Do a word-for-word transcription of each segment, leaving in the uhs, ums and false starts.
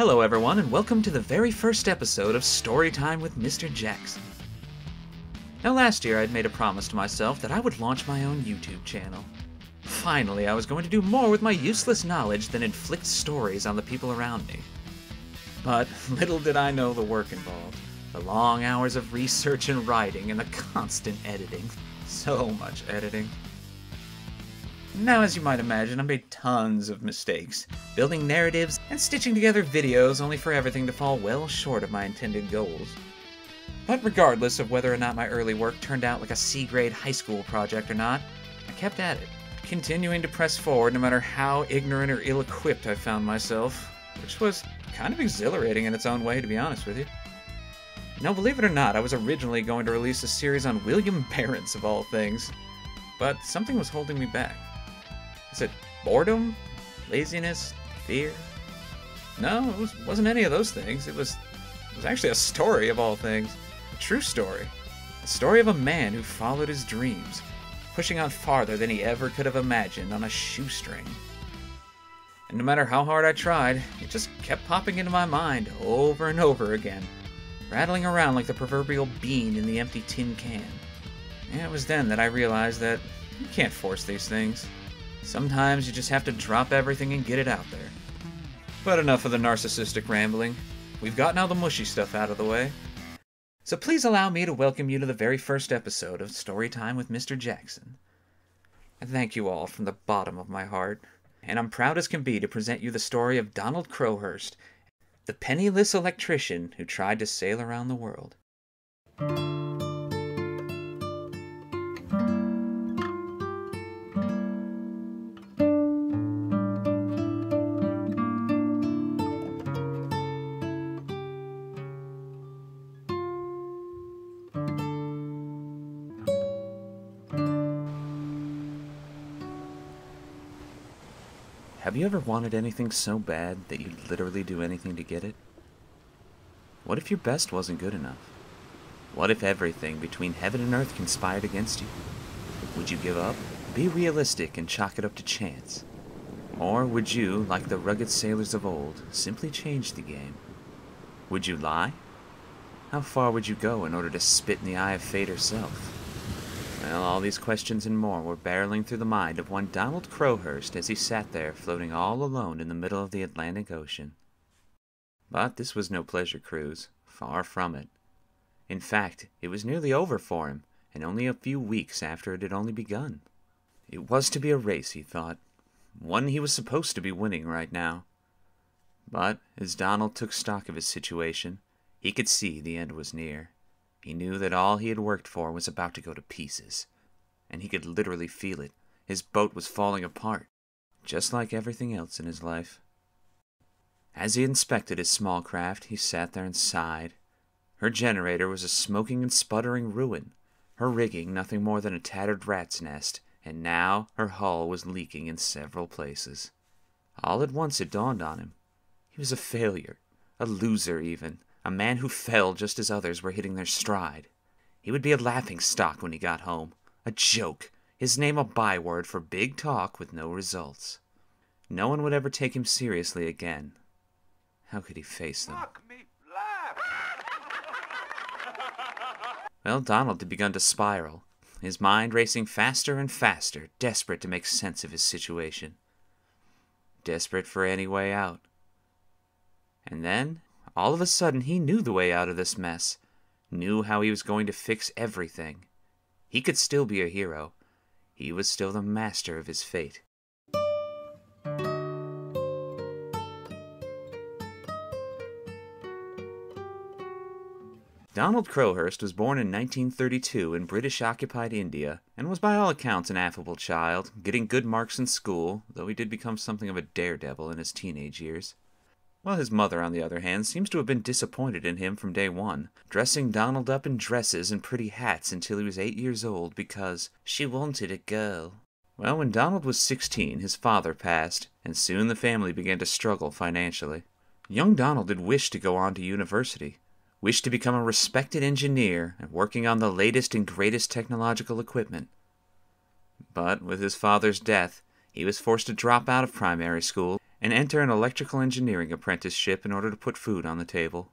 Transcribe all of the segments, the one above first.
Hello everyone, and welcome to the very first episode of Story Time with Mister Jackson. Now last year I'd made a promise to myself that I would launch my own YouTube channel. Finally, I was going to do more with my useless knowledge than inflict stories on the people around me. But little did I know the work involved. The long hours of research and writing and the constant editing. So much editing. Now, as you might imagine, I made tons of mistakes, building narratives and stitching together videos only for everything to fall well short of my intended goals. But regardless of whether or not my early work turned out like a C-grade high school project or not, I kept at it, continuing to press forward no matter how ignorant or ill-equipped I found myself, which was kind of exhilarating in its own way, to be honest with you. Now, believe it or not, I was originally going to release a series on William Barents, of all things, but something was holding me back. Is it boredom? Laziness? Fear? No, it was, wasn't any of those things. It was, it was actually a story, of all things. A true story. A story of a man who followed his dreams, pushing on farther than he ever could have imagined on a shoestring. And no matter how hard I tried, it just kept popping into my mind over and over again, rattling around like the proverbial bean in the empty tin can. And it was then that I realized that you can't force these things. Sometimes you just have to drop everything and get it out there. But enough of the narcissistic rambling. We've gotten all the mushy stuff out of the way. So please allow me to welcome you to the very first episode of Storytime with Mister Jackson. I thank you all from the bottom of my heart, and I'm proud as can be to present you the story of Donald Crowhurst, the penniless electrician who tried to sail around the world. Have you ever wanted anything so bad that you'd literally do anything to get it? What if your best wasn't good enough? What if everything between heaven and earth conspired against you? Would you give up, be realistic, and chalk it up to chance? Or would you, like the rugged sailors of old, simply change the game? Would you lie? How far would you go in order to spit in the eye of fate herself? Well, all these questions and more were barreling through the mind of one Donald Crowhurst as he sat there floating all alone in the middle of the Atlantic Ocean. But this was no pleasure cruise. Far from it. In fact, it was nearly over for him, and only a few weeks after it had only begun. It was to be a race, he thought. One he was supposed to be winning right now. But, as Donald took stock of his situation, he could see the end was near. He knew that all he had worked for was about to go to pieces, and he could literally feel it. His boat was falling apart, just like everything else in his life. As he inspected his small craft, he sat there and sighed. Her generator was a smoking and sputtering ruin, her rigging nothing more than a tattered rat's nest, and now her hull was leaking in several places. All at once it dawned on him. He was a failure, a loser even. A man who fell just as others were hitting their stride. He would be a laughingstock when he got home. A joke. His name a byword for big talk with no results. No one would ever take him seriously again. How could he face them? Fuck me, laugh. Well, Donald had begun to spiral, his mind racing faster and faster, desperate to make sense of his situation. Desperate for any way out. And then, all of a sudden, he knew the way out of this mess, knew how he was going to fix everything. He could still be a hero. He was still the master of his fate. Donald Crowhurst was born in nineteen thirty-two in British-occupied India, and was by all accounts an affable child, getting good marks in school, though he did become something of a daredevil in his teenage years. Well, his mother, on the other hand, seems to have been disappointed in him from day one, dressing Donald up in dresses and pretty hats until he was eight years old because she wanted a girl. Well, when Donald was sixteen, his father passed, and soon the family began to struggle financially. Young Donald had wished to go on to university, wished to become a respected engineer and working on the latest and greatest technological equipment. But with his father's death, he was forced to drop out of primary school and enter an electrical engineering apprenticeship in order to put food on the table.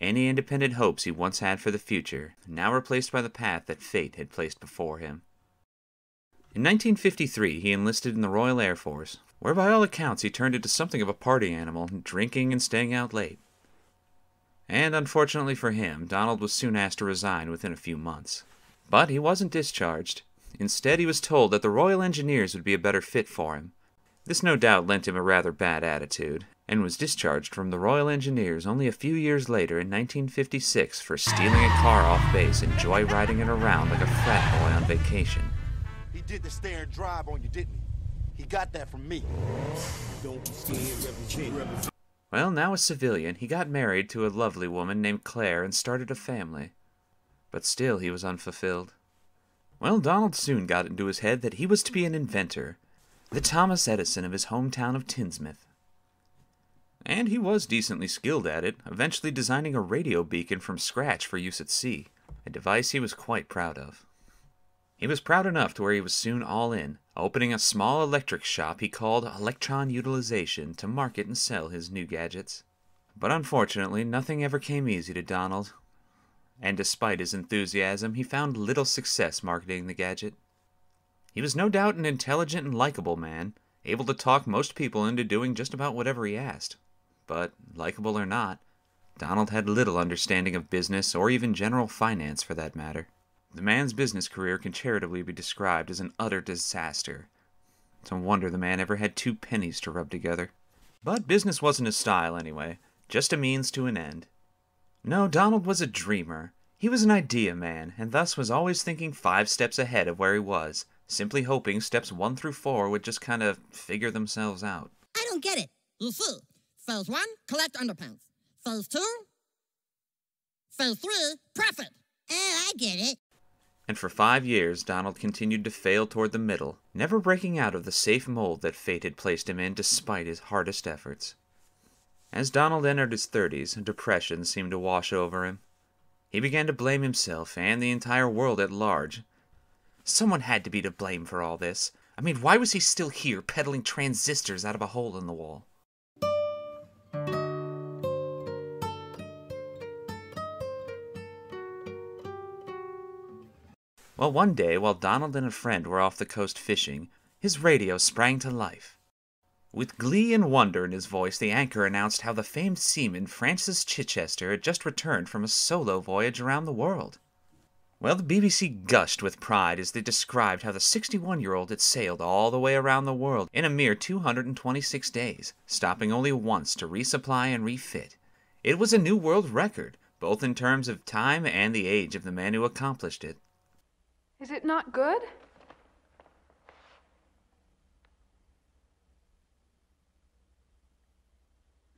Any independent hopes he once had for the future, now replaced by the path that fate had placed before him. In nineteen fifty-three, he enlisted in the Royal Air Force, where by all accounts he turned into something of a party animal, drinking and staying out late. And unfortunately for him, Donald was soon asked to resign within a few months. But he wasn't discharged. Instead, he was told that the Royal Engineers would be a better fit for him. This no doubt lent him a rather bad attitude, and was discharged from the Royal Engineers only a few years later in nineteen fifty-six for stealing a car off base and joyriding it around like a frat boy on vacation. He did the stare and drive on you, didn't he? He got that from me. Don't be scared, represent. Well, now a civilian, he got married to a lovely woman named Claire and started a family. But still he was unfulfilled. Well, Donald soon got into his head that he was to be an inventor, the Thomas Edison of his hometown of Tinsmith. And he was decently skilled at it, eventually designing a radio beacon from scratch for use at sea, a device he was quite proud of. He was proud enough to where he was soon all in, opening a small electric shop he called Electron Utilization to market and sell his new gadgets. But unfortunately, nothing ever came easy to Donald. And despite his enthusiasm, he found little success marketing the gadget. He was no doubt an intelligent and likable man, able to talk most people into doing just about whatever he asked. But, likable or not, Donald had little understanding of business or even general finance for that matter. The man's business career can charitably be described as an utter disaster. It's a wonder the man ever had two pennies to rub together. But business wasn't his style anyway, just a means to an end. No, Donald was a dreamer. He was an idea man, and thus was always thinking five steps ahead of where he was, simply hoping steps one through four would just kind of figure themselves out. I don't get it. You see, phase one, collect underpants. Phase two, phase three, profit. Oh, I get it. And for five years, Donald continued to fail toward the middle, never breaking out of the safe mold that fate had placed him in despite his hardest efforts. As Donald entered his thirties, depression seemed to wash over him. He began to blame himself and the entire world at large. Someone had to be to blame for all this. I mean, why was he still here peddling transistors out of a hole in the wall? Well, one day, while Donald and a friend were off the coast fishing, his radio sprang to life. With glee and wonder in his voice, the anchor announced how the famed seaman Francis Chichester had just returned from a solo voyage around the world. Well, the B B C gushed with pride as they described how the sixty-one-year-old had sailed all the way around the world in a mere two hundred twenty-six days, stopping only once to resupply and refit. It was a new world record, both in terms of time and the age of the man who accomplished it. Is it not good?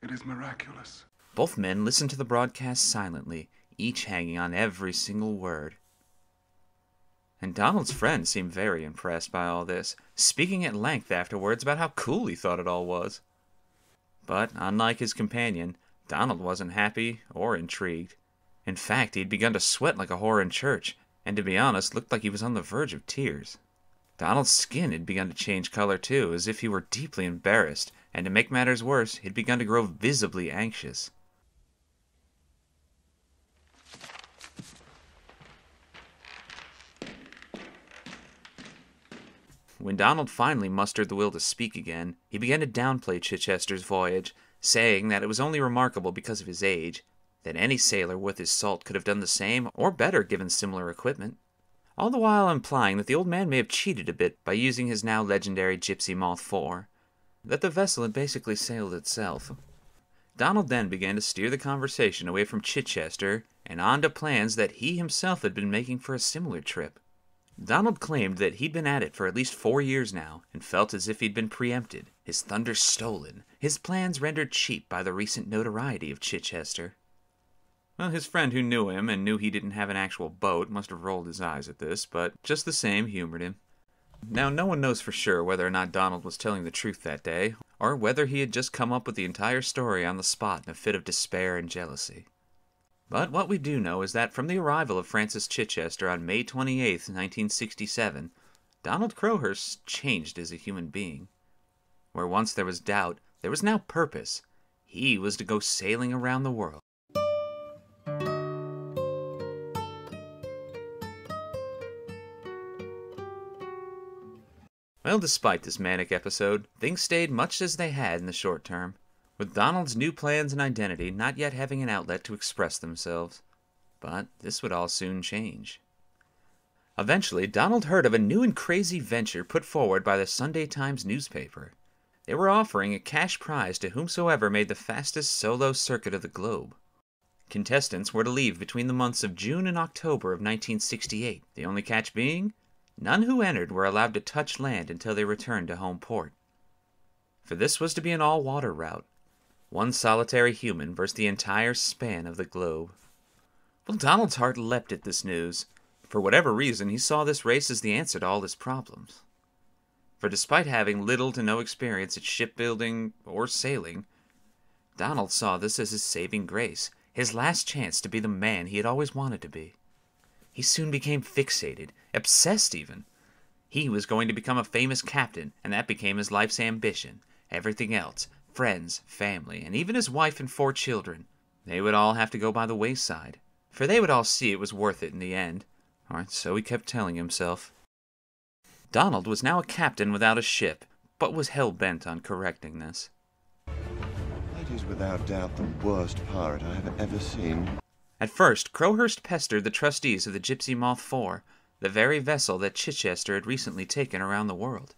It is miraculous. Both men listened to the broadcast silently, each hanging on every single word. And Donald's friend seemed very impressed by all this, speaking at length afterwards about how cool he thought it all was. But, unlike his companion, Donald wasn't happy or intrigued. In fact, he'd begun to sweat like a whore in church, and to be honest, looked like he was on the verge of tears. Donald's skin had begun to change color too, as if he were deeply embarrassed, and to make matters worse, he'd begun to grow visibly anxious. When Donald finally mustered the will to speak again, he began to downplay Chichester's voyage, saying that it was only remarkable because of his age, that any sailor worth his salt could have done the same or better given similar equipment, all the while implying that the old man may have cheated a bit by using his now legendary Gypsy Moth four, that the vessel had basically sailed itself. Donald then began to steer the conversation away from Chichester and on to plans that he himself had been making for a similar trip. Donald claimed that he'd been at it for at least four years now, and felt as if he'd been preempted, his thunder stolen, his plans rendered cheap by the recent notoriety of Chichester. Well, his friend who knew him and knew he didn't have an actual boat must have rolled his eyes at this, but just the same humored him. Now, no one knows for sure whether or not Donald was telling the truth that day, or whether he had just come up with the entire story on the spot in a fit of despair and jealousy. But what we do know is that from the arrival of Francis Chichester on May twenty-eighth, nineteen sixty-seven, Donald Crowhurst changed as a human being. Where once there was doubt, There was now purpose. He was to go sailing around the world. Well, despite this manic episode, things stayed much as they had in the short term, with Donald's new plans and identity not yet having an outlet to express themselves. But this would all soon change. Eventually, Donald heard of a new and crazy venture put forward by the Sunday Times newspaper. They were offering a cash prize to whomsoever made the fastest solo circuit of the globe. Contestants were to leave between the months of June and October of nineteen sixty-eight, the only catch being, none who entered were allowed to touch land until they returned to home port. For this was to be an all-water route, one solitary human versus the entire span of the globe. Well, Donald's heart leapt at this news. For whatever reason, he saw this race as the answer to all his problems. For despite having little to no experience at shipbuilding or sailing, Donald saw this as his saving grace, his last chance to be the man he had always wanted to be. He soon became fixated, obsessed even. He was going to become a famous captain, and that became his life's ambition. Everything else, friends, family, and even his wife and four children, they would all have to go by the wayside, for they would all see it was worth it in the end. Or so he kept telling himself. Donald was now a captain without a ship, but was hell-bent on correcting this. That is without doubt the worst pirate I have ever seen. At first, Crowhurst pestered the trustees of the Gypsy Moth four, the very vessel that Chichester had recently taken around the world.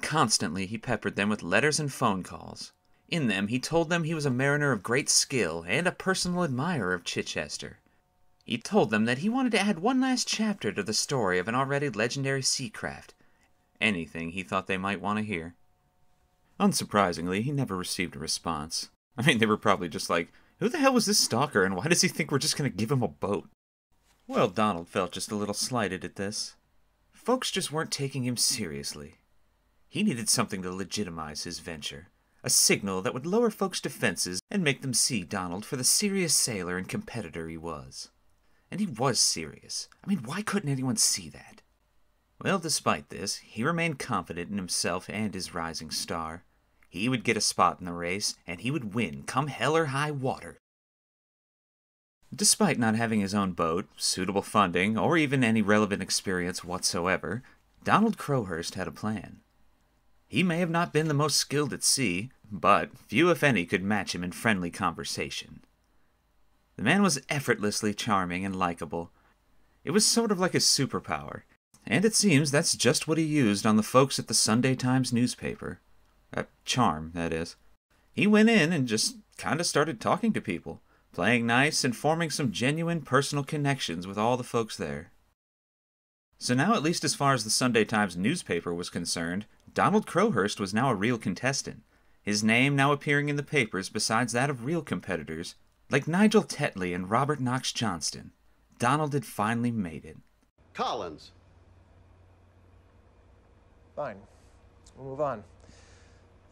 Constantly he peppered them with letters and phone calls. In them he told them he was a mariner of great skill and a personal admirer of Chichester. He told them that he wanted to add one last chapter to the story of an already legendary sea craft. Anything he thought they might want to hear. Unsurprisingly, he never received a response. I mean, they were probably just like, who the hell was this stalker and why does he think we're just going to give him a boat? Well, Donald felt just a little slighted at this. Folks just weren't taking him seriously. He needed something to legitimize his venture. A signal that would lower folks' defenses and make them see Donald for the serious sailor and competitor he was. And he was serious. I mean, why couldn't anyone see that? Well, despite this, he remained confident in himself and his rising star. He would get a spot in the race, and he would win, come hell or high water. Despite not having his own boat, suitable funding, or even any relevant experience whatsoever, Donald Crowhurst had a plan. He may have not been the most skilled at sea, but few if any could match him in friendly conversation. The man was effortlessly charming and likable. It was sort of like a superpower, and it seems that's just what he used on the folks at the Sunday Times newspaper. A charm, that is. He went in and just kinda started talking to people, playing nice and forming some genuine personal connections with all the folks there. So now, at least as far as the Sunday Times newspaper was concerned, Donald Crowhurst was now a real contestant, his name now appearing in the papers besides that of real competitors, like Nigel Tetley and Robert Knox Johnston. Donald had finally made it. Collins. Fine. We'll move on.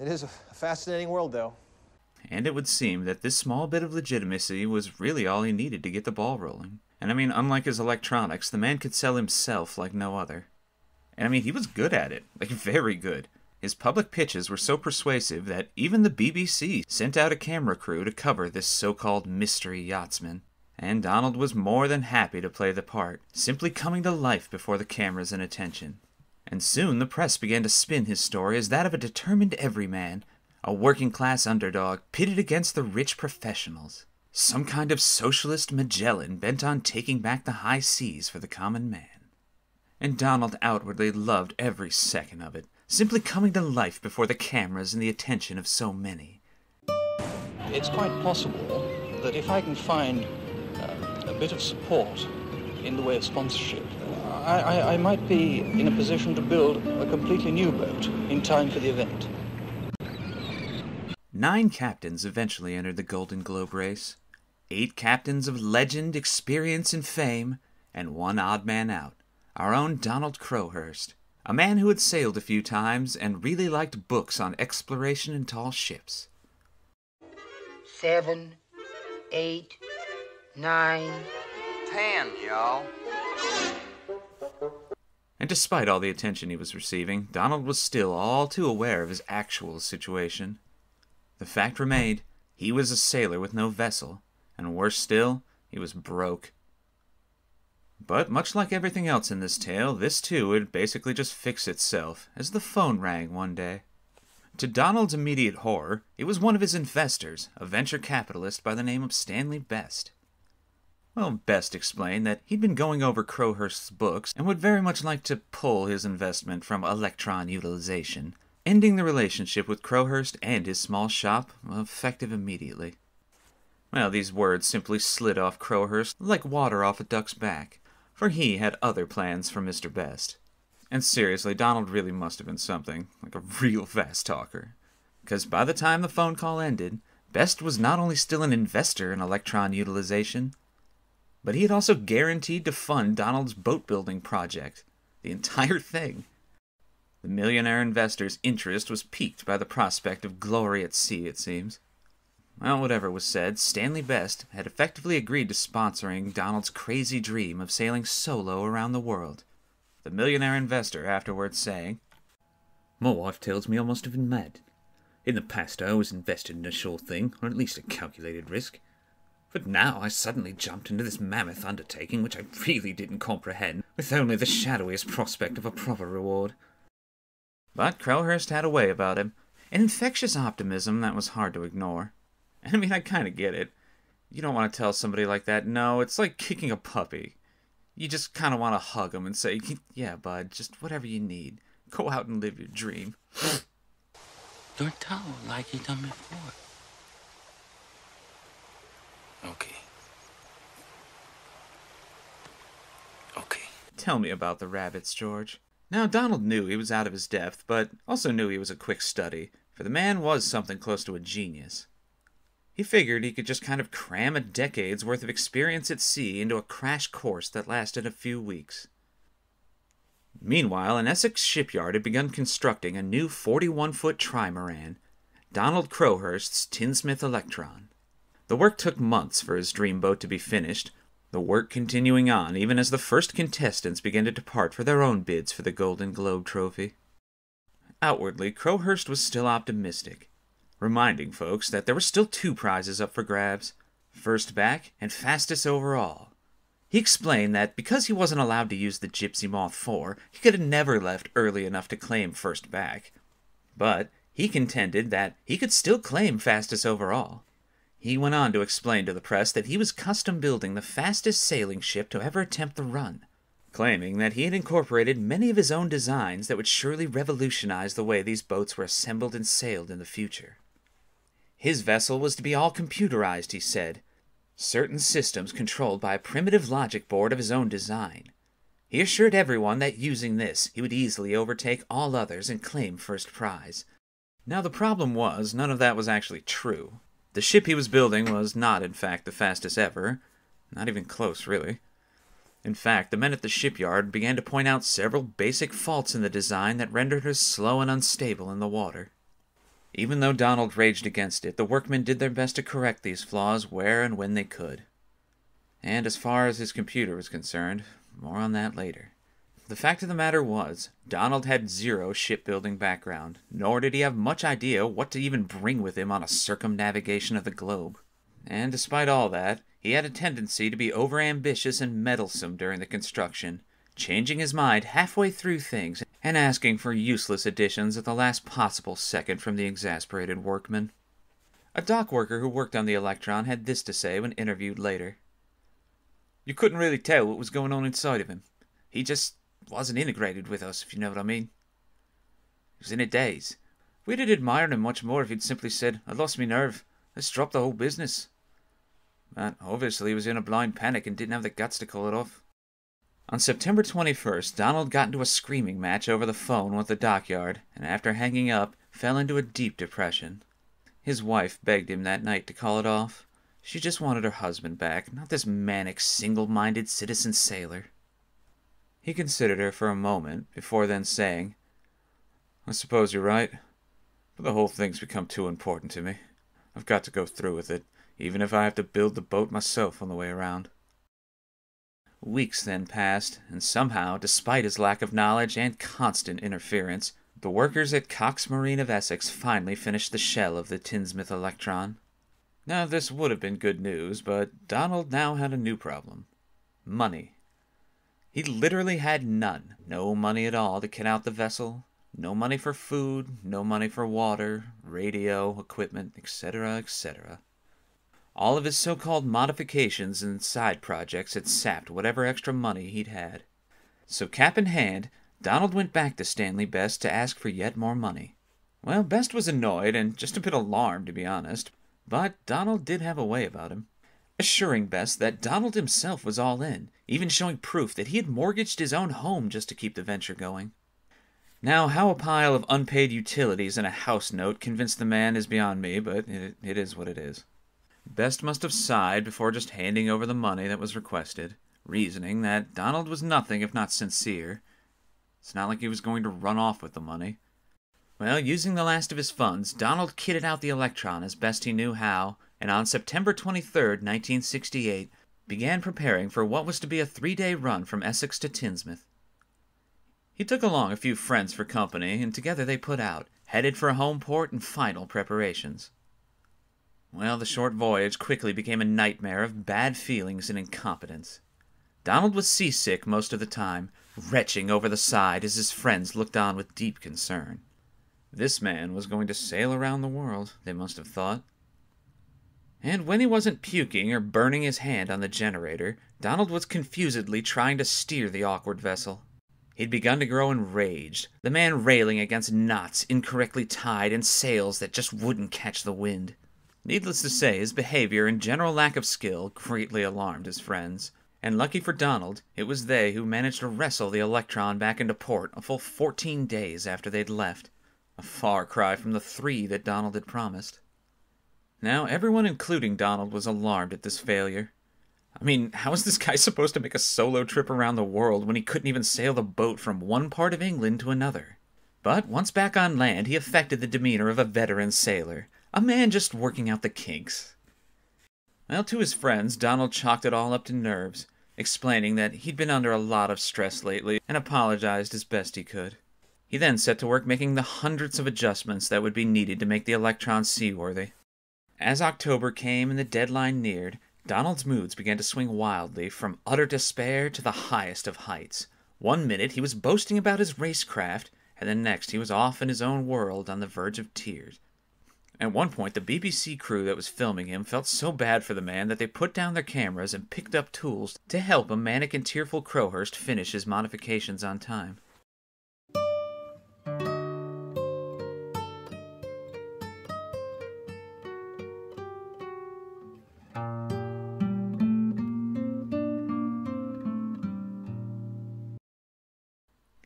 It is a fascinating world, though. And it would seem that this small bit of legitimacy was really all he needed to get the ball rolling. And I mean, unlike his electronics, the man could sell himself like no other. And I mean, he was good at it. Like, very good. His public pitches were so persuasive that even the B B C sent out a camera crew to cover this so-called mystery yachtsman. And Donald was more than happy to play the part, simply coming to life before the cameras and attention. And soon the press began to spin his story as that of a determined everyman, a working-class underdog pitted against the rich professionals. Some kind of socialist Magellan bent on taking back the high seas for the common man. And Donald outwardly loved every second of it, simply coming to life before the cameras and the attention of so many. It's quite possible that if I can find uh, a bit of support in the way of sponsorship, I, I, I might be in a position to build a completely new boat in time for the event. Nine captains eventually entered the Golden Globe race. Eight captains of legend, experience, and fame, and one odd man out, our own Donald Crowhurst. A man who had sailed a few times and really liked books on exploration and tall ships. Seven, eight, nine, ten, y'all. And despite all the attention he was receiving, Donald was still all too aware of his actual situation. The fact remained, he was a sailor with no vessel, and worse still, he was broke. But much like everything else in this tale, this too would basically just fix itself, as the phone rang one day. To Donald's immediate horror, it was one of his investors, a venture capitalist by the name of Stanley Best. Well, Best explained that he'd been going over Crowhurst's books and would very much like to pull his investment from Electron Utilization, ending the relationship with Crowhurst and his small shop, effective immediately. Well, these words simply slid off Crowhurst like water off a duck's back, for he had other plans for Mister Best. And seriously, Donald really must have been something, like a real fast talker. Because by the time the phone call ended, Best was not only still an investor in Electron Utilization, but he had also guaranteed to fund Donald's boat-building project. The entire thing. The millionaire investor's interest was piqued by the prospect of glory at sea, it seems. Well, whatever was said, Stanley Best had effectively agreed to sponsoring Donald's crazy dream of sailing solo around the world. The millionaire investor afterwards saying, "My wife tells me I must have been mad. In the past I always invested in a sure thing, or at least a calculated risk. But now I suddenly jumped into this mammoth undertaking which I really didn't comprehend, with only the shadowiest prospect of a proper reward." But Crowhurst had a way about him, an infectious optimism that was hard to ignore. I mean, I kind of get it. You don't want to tell somebody like that, no, it's like kicking a puppy. You just kind of want to hug him and say, "Yeah, bud, just whatever you need. Go out and live your dream." Don't tell like you done before. Okay. Okay. Tell me about the rabbits, George. Now, Donald knew he was out of his depth, but also knew he was a quick study, for the man was something close to a genius. He figured he could just kind of cram a decade's worth of experience at sea into a crash course that lasted a few weeks. Meanwhile, an Essex shipyard had begun constructing a new forty-one foot trimaran, Donald Crowhurst's Tinsmith Electron. The work took months for his dream boat to be finished, the work continuing on even as the first contestants began to depart for their own bids for the Golden Globe trophy. Outwardly, Crowhurst was still optimistic, reminding folks that there were still two prizes up for grabs, first back and fastest overall. He explained that because he wasn't allowed to use the Gypsy Moth four, he could have never left early enough to claim first back. But he contended that he could still claim fastest overall. He went on to explain to the press that he was custom building the fastest sailing ship to ever attempt the run, claiming that he had incorporated many of his own designs that would surely revolutionize the way these boats were assembled and sailed in the future. His vessel was to be all computerized, he said, certain systems controlled by a primitive logic board of his own design. He assured everyone that using this, he would easily overtake all others and claim first prize. Now the problem was, none of that was actually true. The ship he was building was not, in fact, the fastest ever. Not even close, really. In fact, the men at the shipyard began to point out several basic faults in the design that rendered her slow and unstable in the water. Even though Donald raged against it, the workmen did their best to correct these flaws where and when they could. And as far as his computer was concerned, more on that later. The fact of the matter was, Donald had zero shipbuilding background, nor did he have much idea what to even bring with him on a circumnavigation of the globe. And despite all that, he had a tendency to be overambitious and meddlesome during the construction, changing his mind halfway through things and asking for useless additions at the last possible second from the exasperated workmen. A dock worker who worked on the Electron had this to say when interviewed later. "You couldn't really tell what was going on inside of him. He just wasn't integrated with us, if you know what I mean. He was in a daze. We'd have admired him much more if he'd simply said, 'I lost me nerve. Let's drop the whole business.' But obviously he was in a blind panic and didn't have the guts to call it off." On September twenty-first, Donald got into a screaming match over the phone with the dockyard, and after hanging up, fell into a deep depression. His wife begged him that night to call it off. She just wanted her husband back, not this manic, single-minded citizen sailor. He considered her for a moment, before then saying, "I suppose you're right, but the whole thing's become too important to me. I've got to go through with it, even if I have to build the boat myself on the way around." Weeks then passed, and somehow, despite his lack of knowledge and constant interference, The workers at Cox Marine of Essex finally finished the shell of the Tinsmith Electron. Now, this would have been good news, but Donald now had a new problem. Money. He literally had none. No money at all to kit out the vessel. No money for food, no money for water, radio, equipment, et cetera, et cetera. All of his so-called modifications and side projects had sapped whatever extra money he'd had. So, cap in hand, Donald went back to Stanley Best to ask for yet more money. Well, Best was annoyed and just a bit alarmed, to be honest, but Donald did have a way about him, assuring Best that Donald himself was all in, even showing proof that he had mortgaged his own home just to keep the venture going. Now, how a pile of unpaid utilities and a house note convinced the man is beyond me, but it, it is what it is. Best must have sighed before just handing over the money that was requested, reasoning that Donald was nothing if not sincere. It's not like he was going to run off with the money. Well, using the last of his funds, Donald kitted out the Electron as best he knew how, and on September twenty-third, nineteen sixty-eight, began preparing for what was to be a three-day run from Essex to Tinsmith. He took along a few friends for company, and together they put out, headed for home port and final preparations. Well, the short voyage quickly became a nightmare of bad feelings and incompetence. Donald was seasick most of the time, retching over the side as his friends looked on with deep concern. This man was going to sail around the world, they must have thought. And when he wasn't puking or burning his hand on the generator, Donald was confusedly trying to steer the awkward vessel. He'd begun to grow enraged, the man railing against knots incorrectly tied and sails that just wouldn't catch the wind. Needless to say, his behavior and general lack of skill greatly alarmed his friends. And lucky for Donald, it was they who managed to wrestle the Electron back into port a full fourteen days after they'd left, a far cry from the three that Donald had promised. Now, everyone including Donald was alarmed at this failure. I mean, how is this guy supposed to make a solo trip around the world when he couldn't even sail the boat from one part of England to another? But once back on land, he affected the demeanor of a veteran sailor, a man just working out the kinks. Well, to his friends, Donald chalked it all up to nerves, explaining that he'd been under a lot of stress lately and apologized as best he could. He then set to work making the hundreds of adjustments that would be needed to make the Electron seaworthy. As October came and the deadline neared, Donald's moods began to swing wildly from utter despair to the highest of heights. One minute he was boasting about his racecraft, and the next he was off in his own world on the verge of tears. At one point, the B B C crew that was filming him felt so bad for the man that they put down their cameras and picked up tools to help a manic and tearful Crowhurst finish his modifications on time.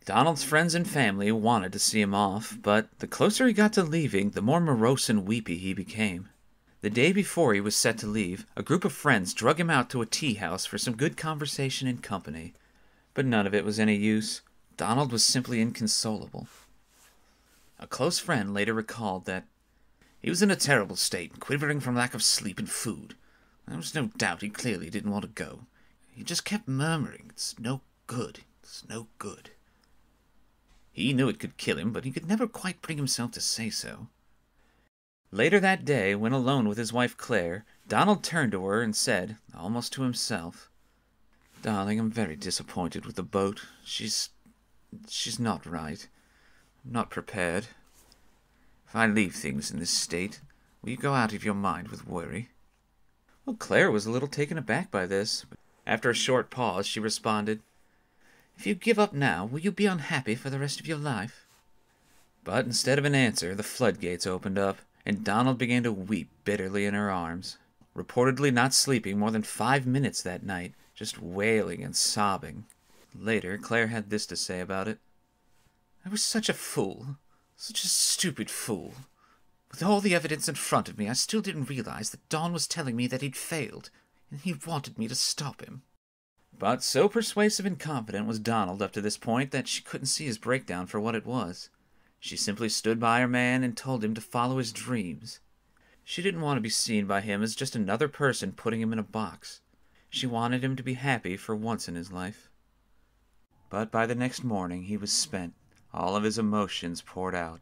Donald's friends and family wanted to see him off, but the closer he got to leaving, the more morose and weepy he became. The day before he was set to leave, a group of friends drug him out to a tea house for some good conversation and company. But none of it was any use. Donald was simply inconsolable. A close friend later recalled that he was in a terrible state, quivering from lack of sleep and food. There was no doubt he clearly didn't want to go. He just kept murmuring, "It's no good, it's no good." He knew it could kill him, but he could never quite bring himself to say so. Later that day, when alone with his wife Claire, Donald turned to her and said, almost to himself, "Darling, I'm very disappointed with the boat. She's... she's not right. I'm not prepared. If I leave things in this state, will you go out of your mind with worry?" Well, Claire was a little taken aback by this. After a short pause, she responded, "If you give up now, will you be unhappy for the rest of your life?" But instead of an answer, the floodgates opened up, and Donald began to weep bitterly in her arms, reportedly not sleeping more than five minutes that night, just wailing and sobbing. Later, Claire had this to say about it. "I was such a fool, such a stupid fool. With all the evidence in front of me, I still didn't realize that Don was telling me that he'd failed, and he wanted me to stop him." But so persuasive and confident was Donald up to this point that she couldn't see his breakdown for what it was. She simply stood by her man and told him to follow his dreams. She didn't want to be seen by him as just another person putting him in a box. She wanted him to be happy for once in his life. But by the next morning he was spent, all of his emotions poured out.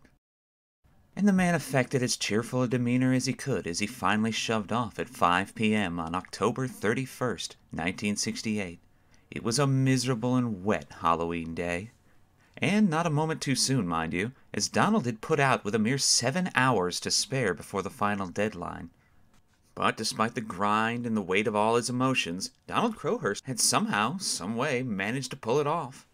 And the man affected as cheerful a demeanor as he could as he finally shoved off at five p m on October thirty-first, nineteen sixty-eight. It was a miserable and wet Halloween day. And not a moment too soon, mind you, as Donald had put out with a mere seven hours to spare before the final deadline. But despite the grind and the weight of all his emotions, Donald Crowhurst had somehow, someway, managed to pull it off.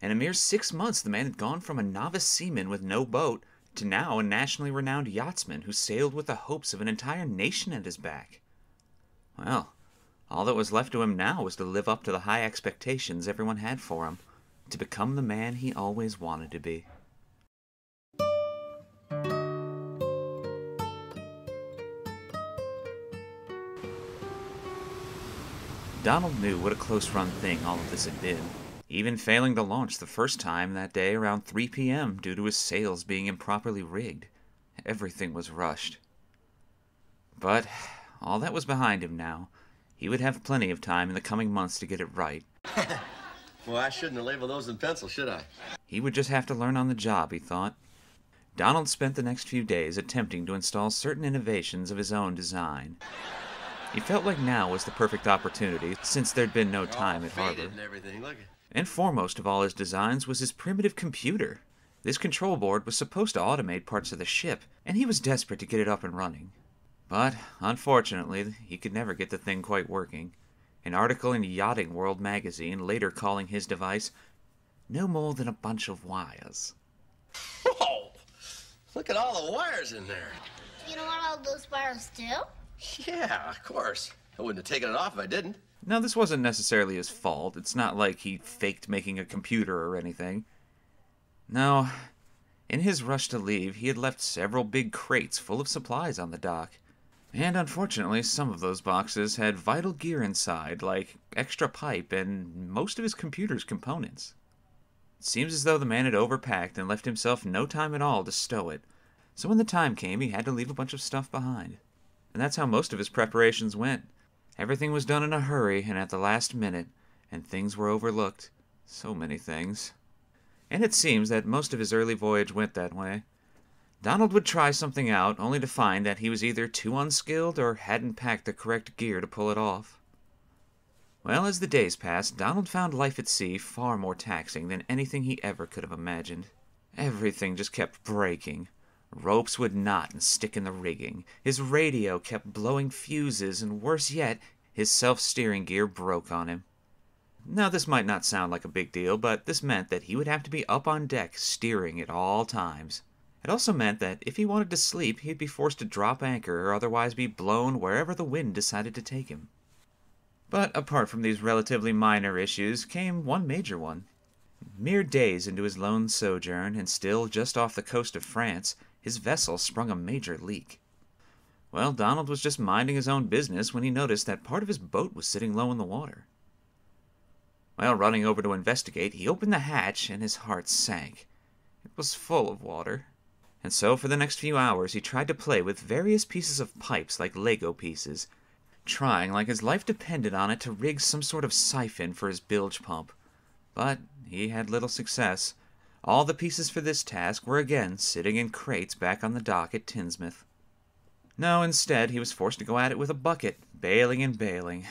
In a mere six months the man had gone from a novice seaman with no boat to now a nationally renowned yachtsman who sailed with the hopes of an entire nation at his back. Well, all that was left to him now was to live up to the high expectations everyone had for him, to become the man he always wanted to be. Donald knew what a close-run thing all of this had been, even failing to launch the first time that day around three p m due to his sails being improperly rigged. Everything was rushed. But all that was behind him now. He would have plenty of time in the coming months to get it right. Well, I shouldn't have labeled those in pencil, should I? He would just have to learn on the job, he thought. Donald spent the next few days attempting to install certain innovations of his own design. He felt like now was the perfect opportunity, since there'd been no time at harbor. And, Look and foremost of all his designs was his primitive computer. This control board was supposed to automate parts of the ship, and he was desperate to get it up and running. But, unfortunately, he could never get the thing quite working. An article in Yachting World magazine later calling his device no more than a bunch of wires. Whoa! Look at all the wires in there. You know what all those wires do? Yeah, of course. I wouldn't have taken it off if I didn't. Now, this wasn't necessarily his fault. It's not like he faked making a computer or anything. No, in his rush to leave, he had left several big crates full of supplies on the dock. And unfortunately, some of those boxes had vital gear inside, like extra pipe and most of his computer's components. It seems as though the man had overpacked and left himself no time at all to stow it, so when the time came, he had to leave a bunch of stuff behind. And that's how most of his preparations went. Everything was done in a hurry and at the last minute, and things were overlooked. So many things. And it seems that most of his early voyage went that way. Donald would try something out, only to find that he was either too unskilled or hadn't packed the correct gear to pull it off. Well, as the days passed, Donald found life at sea far more taxing than anything he ever could have imagined. Everything just kept breaking. Ropes would knot and stick in the rigging. His radio kept blowing fuses, and worse yet, his self-steering gear broke on him. Now, this might not sound like a big deal, but this meant that he would have to be up on deck steering at all times. It also meant that if he wanted to sleep, he'd be forced to drop anchor or otherwise be blown wherever the wind decided to take him. But apart from these relatively minor issues came one major one. Mere days into his lone sojourn, and still just off the coast of France, his vessel sprung a major leak. Well, Donald was just minding his own business when he noticed that part of his boat was sitting low in the water. Well, running over to investigate, he opened the hatch and his heart sank. It was full of water. And so for the next few hours he tried to play with various pieces of pipes like Lego pieces, trying like his life depended on it to rig some sort of siphon for his bilge pump. But he had little success. All the pieces for this task were again sitting in crates back on the dock at Tinsmith. No, instead he was forced to go at it with a bucket, bailing and bailing.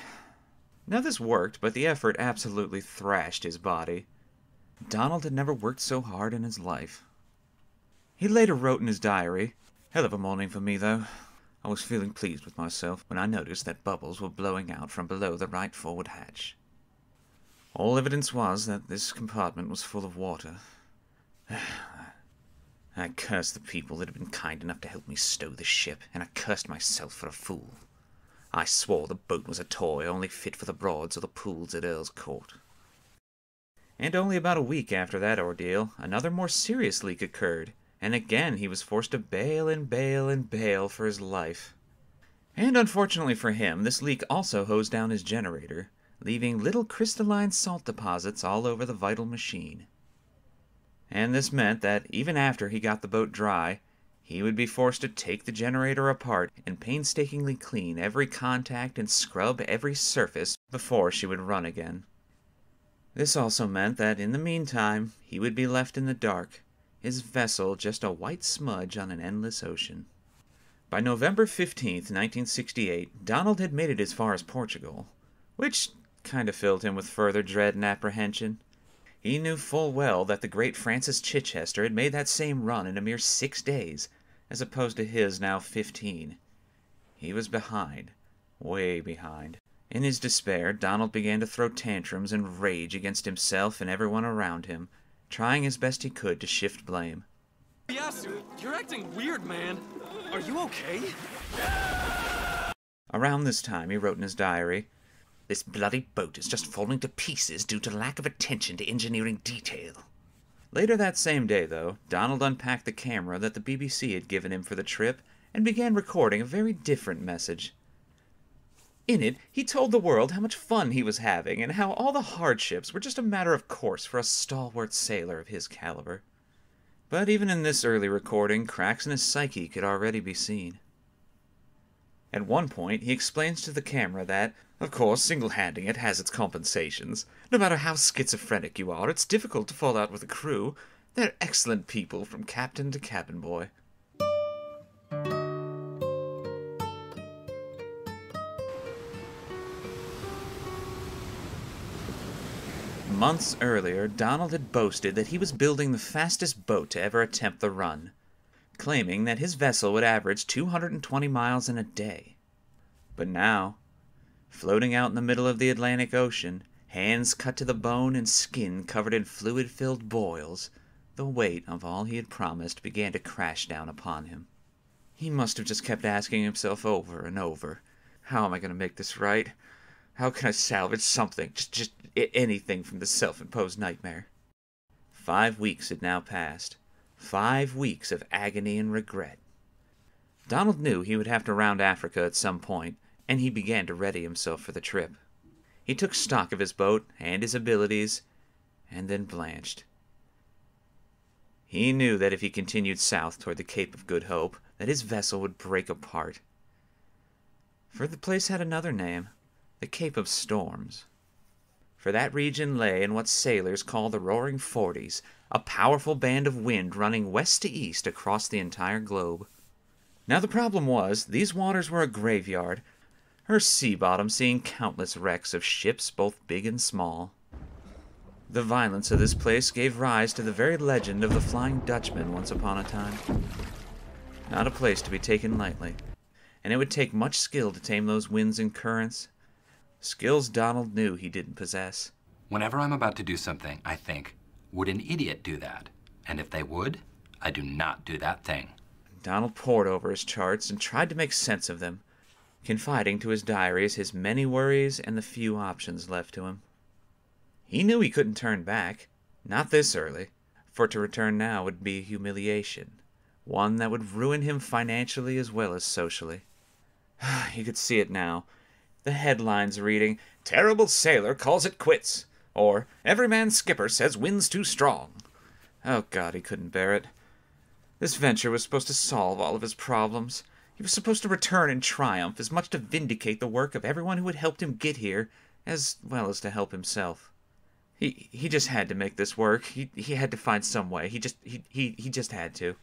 Now this worked, but the effort absolutely thrashed his body. Donald had never worked so hard in his life. He later wrote in his diary, "Hell of a morning for me, though. I was feeling pleased with myself when I noticed that bubbles were blowing out from below the right forward hatch. All evidence was that this compartment was full of water. I cursed the people that had been kind enough to help me stow the ship, and I cursed myself for a fool. I swore the boat was a toy only fit for the broads or the pools at Earl's Court." And only about a week after that ordeal, another more serious leak occurred. And again he was forced to bail and bail and bail for his life. And unfortunately for him, this leak also hosed down his generator, leaving little crystalline salt deposits all over the vital machine. And this meant that even after he got the boat dry, he would be forced to take the generator apart and painstakingly clean every contact and scrub every surface before she would run again. This also meant that in the meantime, he would be left in the dark, his vessel just a white smudge on an endless ocean. By November fifteenth, nineteen sixty-eight, Donald had made it as far as Portugal, which kind of filled him with further dread and apprehension. He knew full well that the great Francis Chichester had made that same run in a mere six days, as opposed to his now fifteen. He was behind, way behind. In his despair, Donald began to throw tantrums and rage against himself and everyone around him, trying as best he could to shift blame. Yasu, you're acting weird, man. Are you okay? Around this time, he wrote in his diary, "This bloody boat is just falling to pieces due to lack of attention to engineering detail." Later that same day, though, Donald unpacked the camera that the B B C had given him for the trip and began recording a very different message. In it, he told the world how much fun he was having and how all the hardships were just a matter of course for a stalwart sailor of his caliber. But even in this early recording, cracks in his psyche could already be seen. At one point, he explains to the camera that, of course, single-handing it has its compensations. No matter how schizophrenic you are, it's difficult to fall out with a crew. They're excellent people from captain to cabin boy. Months earlier, Donald had boasted that he was building the fastest boat to ever attempt the run, claiming that his vessel would average two hundred twenty miles in a day. But now, floating out in the middle of the Atlantic Ocean, hands cut to the bone and skin covered in fluid-filled boils, the weight of all he had promised began to crash down upon him. He must have just kept asking himself over and over, "How am I going to make this right? How can I salvage something, just, just anything from this self-imposed nightmare?" Five weeks had now passed. Five weeks of agony and regret. Donald knew he would have to round Africa at some point, and he began to ready himself for the trip. He took stock of his boat and his abilities, and then blanched. He knew that if he continued south toward the Cape of Good Hope, that his vessel would break apart. For the place had another name. The Cape of Storms. For that region lay in what sailors call the Roaring Forties, a powerful band of wind running west to east across the entire globe. Now the problem was, these waters were a graveyard, her sea bottom seeing countless wrecks of ships both big and small. The violence of this place gave rise to the very legend of the Flying Dutchman once upon a time. Not a place to be taken lightly, and it would take much skill to tame those winds and currents. Skills Donald knew he didn't possess. Whenever I'm about to do something, I think, would an idiot do that? And if they would, I do not do that thing. Donald pored over his charts and tried to make sense of them, confiding to his diaries his many worries and the few options left to him. He knew he couldn't turn back, not this early, for to return now would be a humiliation, one that would ruin him financially as well as socially. He could see it now. The headlines reading, "Terrible Sailor Calls It Quits," or "Every Man Skipper Says Wind's Too Strong." Oh God, he couldn't bear it. This venture was supposed to solve all of his problems. He was supposed to return in triumph, as much to vindicate the work of everyone who had helped him get here, as well as to help himself. He he just had to make this work. He he had to find some way. He just he he, he just had to.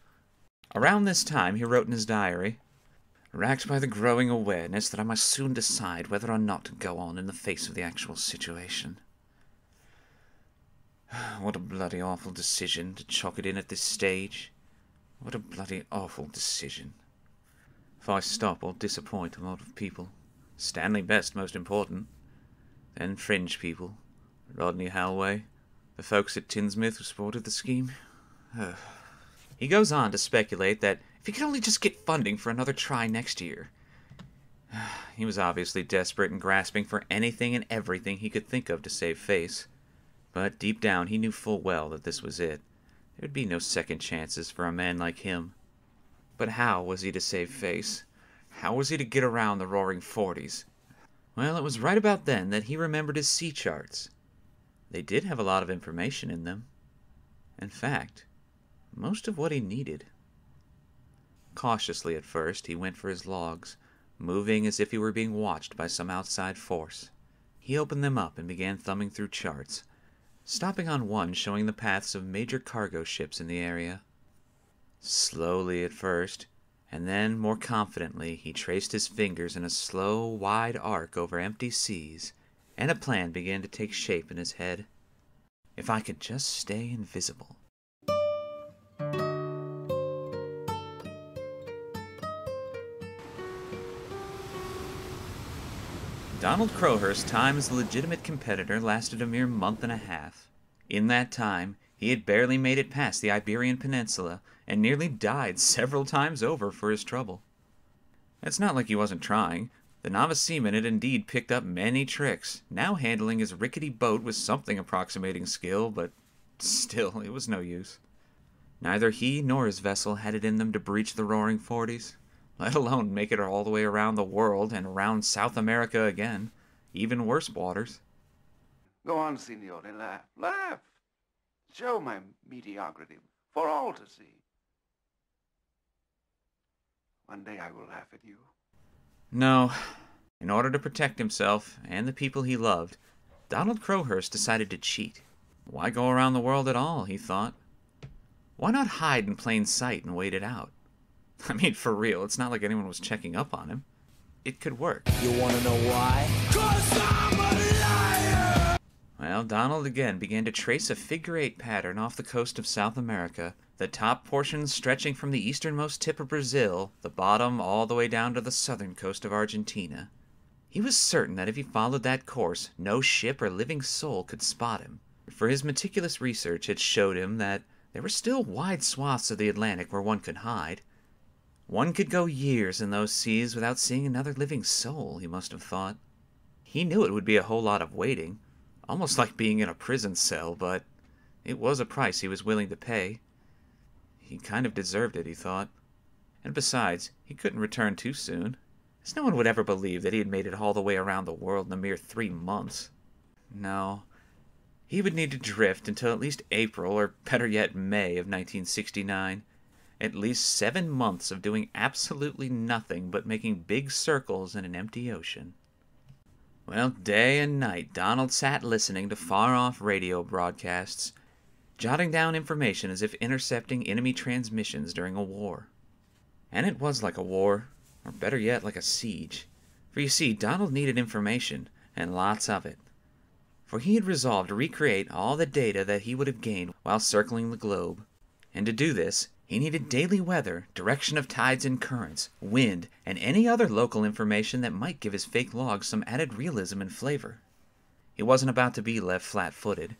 Around this time, he wrote in his diary, "Racked by the growing awareness that I must soon decide whether or not to go on in the face of the actual situation. What a bloody awful decision to chalk it in at this stage. What a bloody awful decision. If I stop, I'll disappoint a lot of people. Stanley Best, most important. Then fringe people. Rodney Halway. The folks at Tinsmith who supported the scheme." He goes on to speculate that if he could only just get funding for another try next year. He was obviously desperate and grasping for anything and everything he could think of to save face. But deep down, he knew full well that this was it. There would be no second chances for a man like him. But how was he to save face? How was he to get around the Roaring Forties? Well, it was right about then that he remembered his sea charts. They did have a lot of information in them. In fact, most of what he needed. Cautiously at first, he went for his logs, moving as if he were being watched by some outside force. He opened them up and began thumbing through charts, stopping on one showing the paths of major cargo ships in the area. Slowly at first, and then more confidently, he traced his fingers in a slow, wide arc over empty seas, and a plan began to take shape in his head. If I could just stay invisible. Donald Crowhurst's time as a legitimate competitor lasted a mere month and a half. In that time, he had barely made it past the Iberian Peninsula and nearly died several times over for his trouble. It's not like he wasn't trying. The novice seaman had indeed picked up many tricks, now handling his rickety boat with something approximating skill, but still, it was no use. Neither he nor his vessel had it in them to breach the Roaring Forties, let alone make it all the way around the world and around South America again, even worse waters. Go on, Signore, laugh, laugh! Show my mediocrity for all to see. One day I will laugh at you. No. In order to protect himself and the people he loved, Donald Crowhurst decided to cheat. Why go around the world at all, he thought. Why not hide in plain sight and wait it out? I mean, for real, it's not like anyone was checking up on him. It could work. You wanna know why? 'Cause I'm a liar! Well, Donald again began to trace a figure-eight pattern off the coast of South America, the top portion stretching from the easternmost tip of Brazil, the bottom all the way down to the southern coast of Argentina. He was certain that if he followed that course, no ship or living soul could spot him, for his meticulous research had showed him that there were still wide swaths of the Atlantic where one could hide. One could go years in those seas without seeing another living soul, he must have thought. He knew it would be a whole lot of waiting, almost like being in a prison cell, but it was a price he was willing to pay. He kind of deserved it, he thought. And besides, he couldn't return too soon, as no one would ever believe that he had made it all the way around the world in a mere three months. No, he would need to drift until at least April, or better yet, May of nineteen sixty-nine. At least seven months of doing absolutely nothing but making big circles in an empty ocean. Well, day and night, Donald sat listening to far-off radio broadcasts, jotting down information as if intercepting enemy transmissions during a war. And it was like a war, or better yet, like a siege. For you see, Donald needed information, and lots of it. For he had resolved to recreate all the data that he would have gained while circling the globe. And to do this, he needed daily weather, direction of tides and currents, wind, and any other local information that might give his fake logs some added realism and flavor. He wasn't about to be left flat-footed.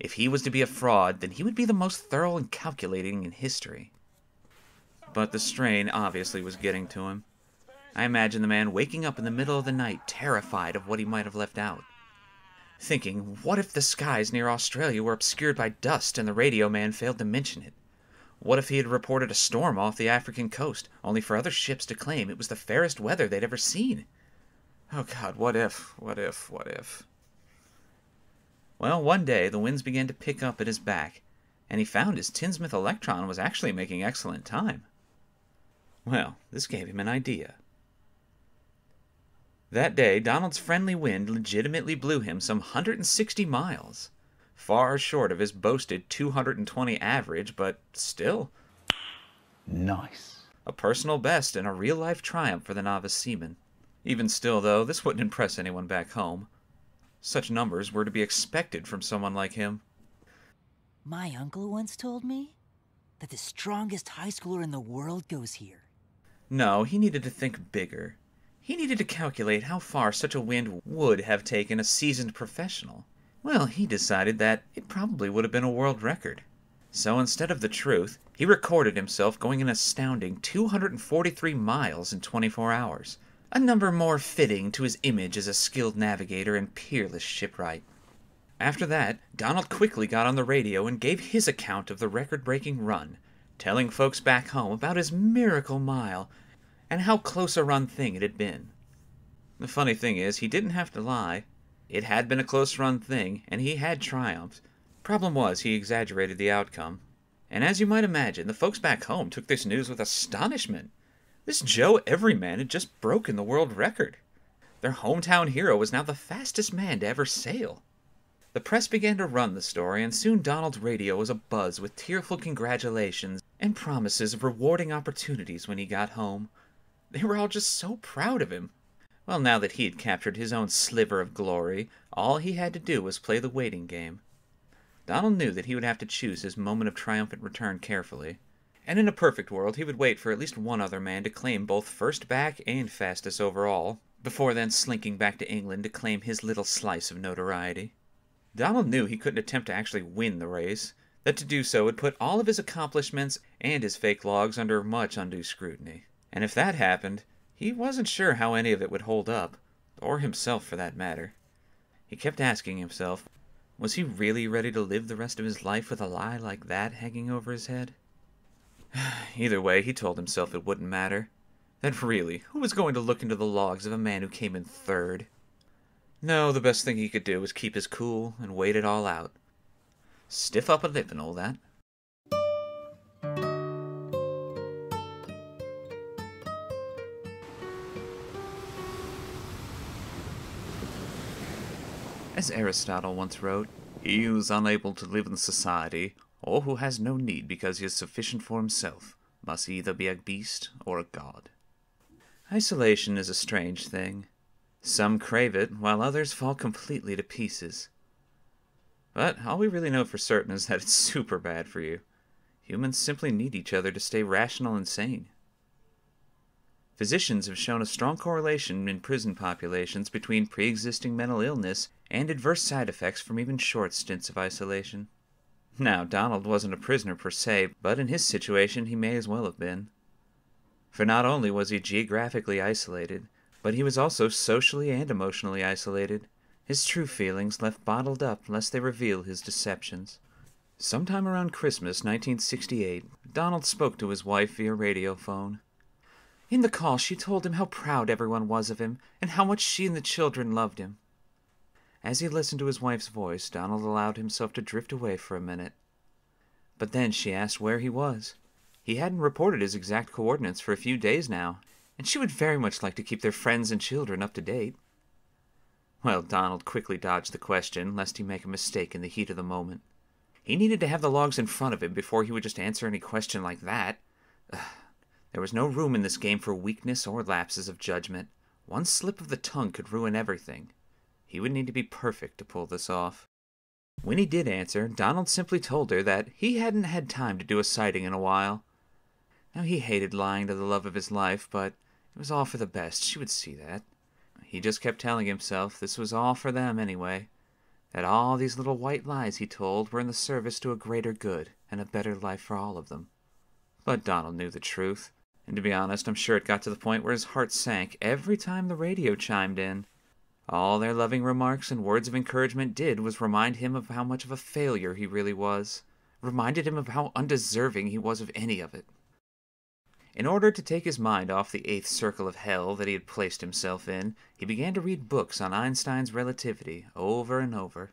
If he was to be a fraud, then he would be the most thorough and calculating in history. But the strain obviously was getting to him. I imagine the man waking up in the middle of the night terrified of what he might have left out. Thinking, what if the skies near Australia were obscured by dust and the radio man failed to mention it? What if he had reported a storm off the African coast, only for other ships to claim it was the fairest weather they'd ever seen? Oh God, what if, what if, what if? Well, one day the winds began to pick up at his back, and he found his Tinsmith Electron was actually making excellent time. Well, this gave him an idea. That day, Donald's friendly wind legitimately blew him some one hundred sixty miles. Far short of his boasted two hundred twenty average, but still nice. A personal best and a real-life triumph for the novice seaman. Even still, though, this wouldn't impress anyone back home. Such numbers were to be expected from someone like him. My uncle once told me that the strongest high schooler in the world goes here. No, he needed to think bigger. He needed to calculate how far such a wind would have taken a seasoned professional. Well, he decided that it probably would have been a world record. So instead of the truth, he recorded himself going an astounding two hundred forty-three miles in twenty-four hours, a number more fitting to his image as a skilled navigator and peerless shipwright. After that, Donald quickly got on the radio and gave his account of the record-breaking run, telling folks back home about his miracle mile and how close a run thing it had been. The funny thing is, he didn't have to lie. It had been a close-run thing, and he had triumphed. Problem was, he exaggerated the outcome. And as you might imagine, the folks back home took this news with astonishment. This Joe Everyman had just broken the world record. Their hometown hero was now the fastest man to ever sail. The press began to run the story, and soon Donald's radio was abuzz with tearful congratulations and promises of rewarding opportunities when he got home. They were all just so proud of him. Well, now that he had captured his own sliver of glory, all he had to do was play the waiting game. Donald knew that he would have to choose his moment of triumphant return carefully. And in a perfect world, he would wait for at least one other man to claim both first back and fastest overall, before then slinking back to England to claim his little slice of notoriety. Donald knew he couldn't attempt to actually win the race, that to do so would put all of his accomplishments and his fake logs under much undue scrutiny. And if that happened, he wasn't sure how any of it would hold up, or himself for that matter. He kept asking himself, was he really ready to live the rest of his life with a lie like that hanging over his head? Either way, he told himself it wouldn't matter. Then really, who was going to look into the logs of a man who came in third? No, the best thing he could do was keep his cool and wait it all out. Stiff up a lip and all that. As Aristotle once wrote, he who is unable to live in society, or who has no need because he is sufficient for himself, must either be a beast or a god. Isolation is a strange thing. Some crave it, while others fall completely to pieces. But all we really know for certain is that it's super bad for you. Humans simply need each other to stay rational and sane. Physicians have shown a strong correlation in prison populations between pre-existing mental illness and adverse side effects from even short stints of isolation. Now, Donald wasn't a prisoner per se, but in his situation he may as well have been. For not only was he geographically isolated, but he was also socially and emotionally isolated, his true feelings left bottled up lest they reveal his deceptions. Sometime around Christmas nineteen sixty-eight, Donald spoke to his wife via radio phone. In the call, she told him how proud everyone was of him, and how much she and the children loved him. As he listened to his wife's voice, Donald allowed himself to drift away for a minute. But then she asked where he was. He hadn't reported his exact coordinates for a few days now, and she would very much like to keep their friends and children up to date. Well, Donald quickly dodged the question, lest he make a mistake in the heat of the moment. He needed to have the logs in front of him before he would just answer any question like that. Ugh. There was no room in this game for weakness or lapses of judgment. One slip of the tongue could ruin everything. He would need to be perfect to pull this off. When he did answer, Donald simply told her that he hadn't had time to do a sighting in a while. Now, he hated lying to the love of his life, but it was all for the best. She would see that. He just kept telling himself this was all for them anyway, that all these little white lies he told were in the service to a greater good and a better life for all of them. But Donald knew the truth, and to be honest, I'm sure it got to the point where his heart sank every time the radio chimed in. All their loving remarks and words of encouragement did was remind him of how much of a failure he really was, reminded him of how undeserving he was of any of it. In order to take his mind off the eighth circle of hell that he had placed himself in, he began to read books on Einstein's relativity over and over.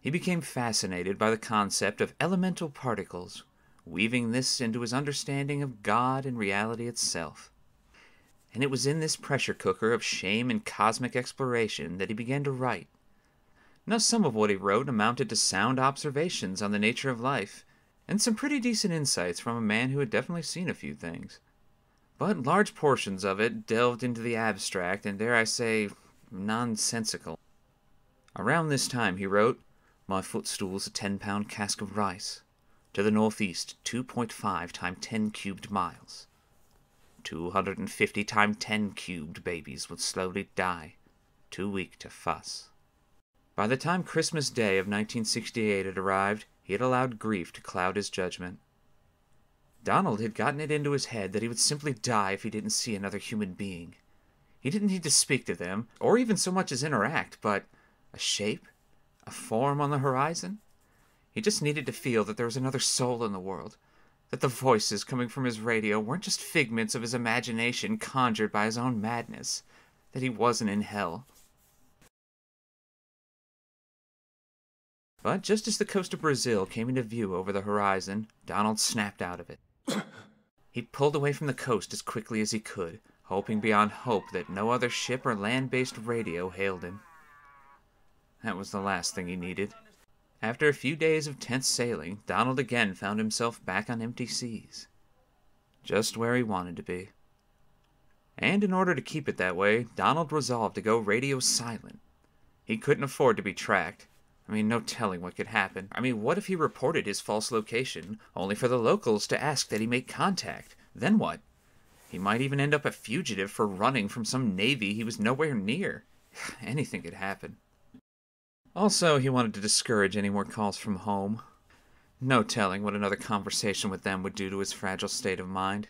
He became fascinated by the concept of elemental particles, weaving this into his understanding of God and reality itself. And it was in this pressure cooker of shame and cosmic exploration that he began to write. Now, some of what he wrote amounted to sound observations on the nature of life, and some pretty decent insights from a man who had definitely seen a few things. But large portions of it delved into the abstract and, dare I say, nonsensical. Around this time he wrote, "My footstool's a ten-pound cask of rice. To the northeast, two point five times ten cubed miles. two hundred fifty times ten cubed babies would slowly die, too weak to fuss." By the time Christmas Day of nineteen sixty-eight had arrived, he had allowed grief to cloud his judgment. Donald had gotten it into his head that he would simply die if he didn't see another human being. He didn't need to speak to them, or even so much as interact, but a shape? A form on the horizon? He just needed to feel that there was another soul in the world, that the voices coming from his radio weren't just figments of his imagination conjured by his own madness, that he wasn't in hell. But just as the coast of Brazil came into view over the horizon, Donald snapped out of it. He pulled away from the coast as quickly as he could, hoping beyond hope that no other ship or land-based radio hailed him. That was the last thing he needed. After a few days of tense sailing, Donald again found himself back on empty seas. Just where he wanted to be. And in order to keep it that way, Donald resolved to go radio silent. He couldn't afford to be tracked. I mean, no telling what could happen. I mean, what if he reported his false location, only for the locals to ask that he make contact? Then what? He might even end up a fugitive for running from some navy he was nowhere near. Anything could happen. Also, he wanted to discourage any more calls from home. No telling what another conversation with them would do to his fragile state of mind.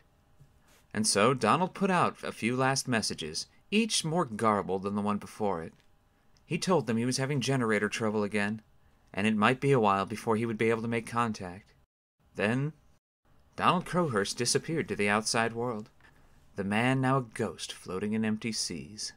And so, Donald put out a few last messages, each more garbled than the one before it. He told them he was having generator trouble again, and it might be a while before he would be able to make contact. Then, Donald Crowhurst disappeared to the outside world, the man now a ghost floating in empty seas.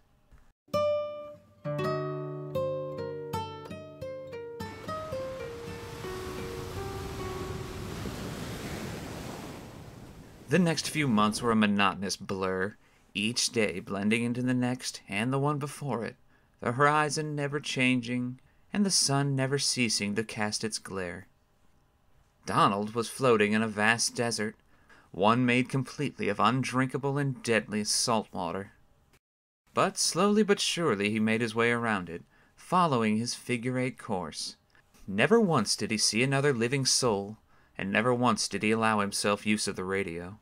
The next few months were a monotonous blur, each day blending into the next and the one before it, the horizon never changing, and the sun never ceasing to cast its glare. Donald was floating in a vast desert, one made completely of undrinkable and deadly salt water. But slowly but surely he made his way around it, following his figure-eight course. Never once did he see another living soul, and never once did he allow himself use of the radio.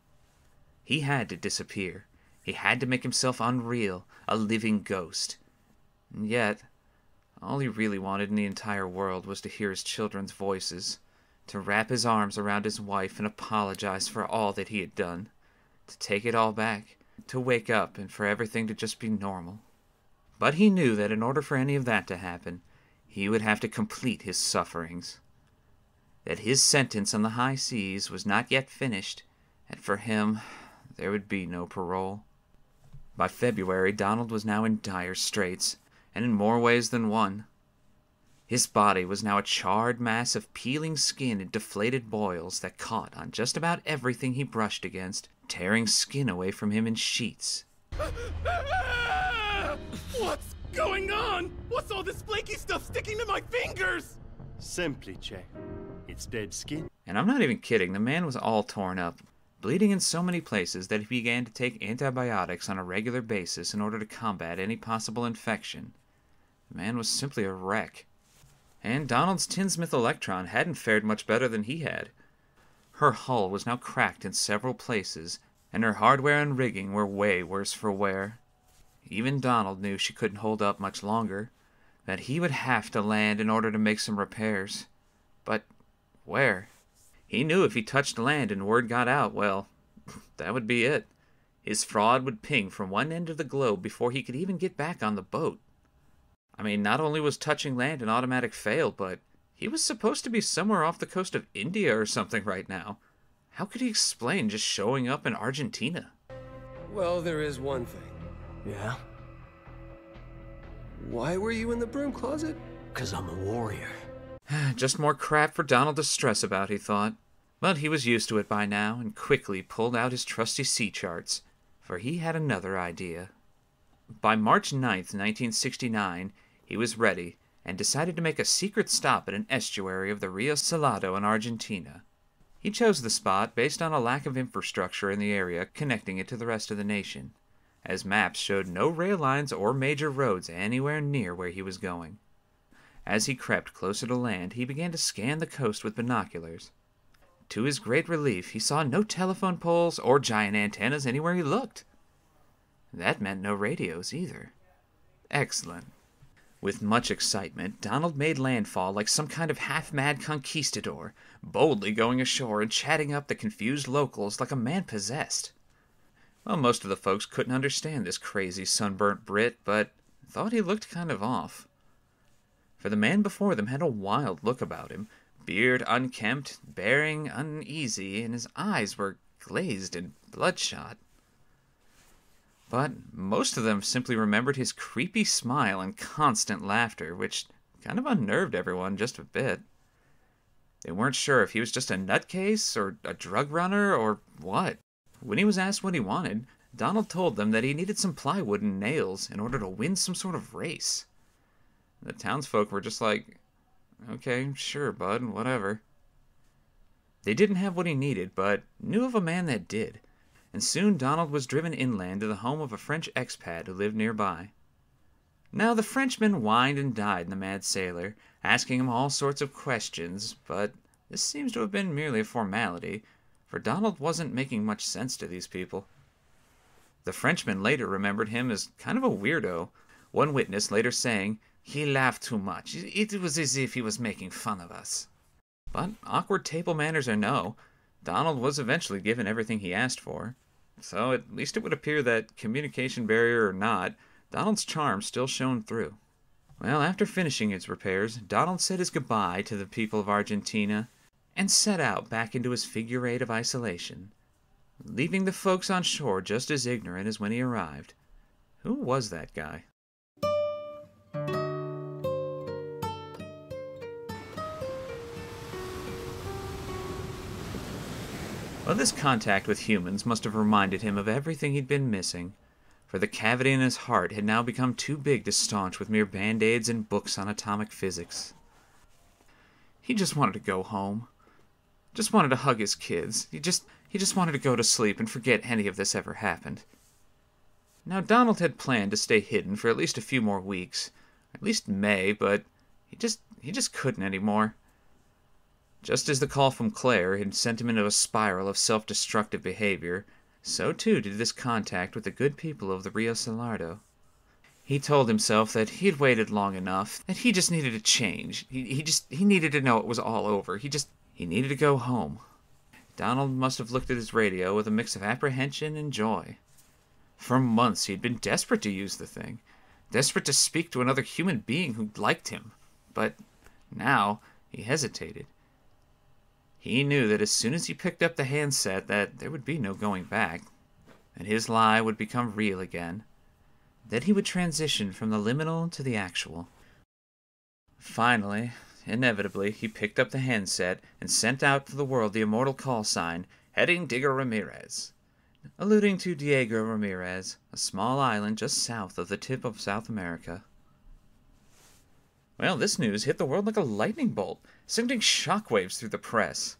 He had to disappear. He had to make himself unreal, a living ghost. And yet, all he really wanted in the entire world was to hear his children's voices, to wrap his arms around his wife and apologize for all that he had done, to take it all back, to wake up and for everything to just be normal. But he knew that in order for any of that to happen, he would have to complete his sufferings. That his sentence on the high seas was not yet finished, and for him, there would be no parole. By February, Donald was now in dire straits, and in more ways than one. His body was now a charred mass of peeling skin and deflated boils that caught on just about everything he brushed against, tearing skin away from him in sheets. What's going on? What's all this flaky stuff sticking to my fingers? Simply check. It's dead skin. And I'm not even kidding, the man was all torn up, bleeding in so many places that he began to take antibiotics on a regular basis in order to combat any possible infection. The man was simply a wreck. And Donald's Tinsmith Electron hadn't fared much better than he had. Her hull was now cracked in several places, and her hardware and rigging were way worse for wear. Even Donald knew she couldn't hold up much longer, that he would have to land in order to make some repairs. But where? He knew if he touched land and word got out, well, that would be it. His fraud would ping from one end of the globe before he could even get back on the boat. I mean, not only was touching land an automatic fail, but he was supposed to be somewhere off the coast of India or something right now. How could he explain just showing up in Argentina? Well, there is one thing. Yeah? Why were you in the broom closet? 'Cause I'm a warrior. Just more crap for Donald to stress about, he thought. But he was used to it by now, and quickly pulled out his trusty sea charts, for he had another idea. By March ninth, nineteen sixty-nine, he was ready, and decided to make a secret stop at an estuary of the Rio Salado in Argentina. He chose the spot based on a lack of infrastructure in the area connecting it to the rest of the nation, as maps showed no rail lines or major roads anywhere near where he was going. As he crept closer to land, he began to scan the coast with binoculars. To his great relief, he saw no telephone poles or giant antennas anywhere he looked. That meant no radios either. Excellent. With much excitement, Donald made landfall like some kind of half-mad conquistador, boldly going ashore and chatting up the confused locals like a man possessed. Well, most of the folks couldn't understand this crazy sunburnt Brit, but thought he looked kind of off. For the man before them had a wild look about him, beard unkempt, bearing uneasy, and his eyes were glazed and bloodshot. But most of them simply remembered his creepy smile and constant laughter, which kind of unnerved everyone just a bit. They weren't sure if he was just a nutcase, or a drug runner, or what. When he was asked what he wanted, Donald told them that he needed some plywood and nails in order to win some sort of race. The townsfolk were just like, okay, sure, bud, whatever. They didn't have what he needed, but knew of a man that did. And soon Donald was driven inland to the home of a French expat who lived nearby. Now the Frenchman whined and died in the mad sailor, asking him all sorts of questions, but this seems to have been merely a formality, for Donald wasn't making much sense to these people. The Frenchman later remembered him as kind of a weirdo, one witness later saying, "He laughed too much. It was as if he was making fun of us." But awkward table manners or no, Donald was eventually given everything he asked for. So at least it would appear that, communication barrier or not, Donald's charm still shone through. Well, after finishing his repairs, Donald said his goodbye to the people of Argentina and set out back into his figure eight of isolation, leaving the folks on shore just as ignorant as when he arrived. Who was that guy? Well, this contact with humans must have reminded him of everything he'd been missing, for the cavity in his heart had now become too big to staunch with mere band-aids and books on atomic physics. He just wanted to go home. Just wanted to hug his kids. He just... He just wanted to go to sleep and forget any of this ever happened. Now, Donald had planned to stay hidden for at least a few more weeks. At least May, but he just, he just couldn't anymore. Just as the call from Claire had sent him into a spiral of self-destructive behavior, so too did this contact with the good people of the Rio Salado. He told himself that he had waited long enough, that he just needed a change. He, he just, he needed to know it was all over. He just, he needed to go home. Donald must have looked at his radio with a mix of apprehension and joy. For months he'd been desperate to use the thing, desperate to speak to another human being who liked him, but now he hesitated. He knew that as soon as he picked up the handset that there would be no going back, that his lie would become real again, that he would transition from the liminal to the actual. Finally, inevitably, he picked up the handset and sent out to the world the immortal call sign, "Heading Diego Ramirez," alluding to Diego Ramirez, a small island just south of the tip of South America. Well, this news hit the world like a lightning bolt, sending shockwaves through the press.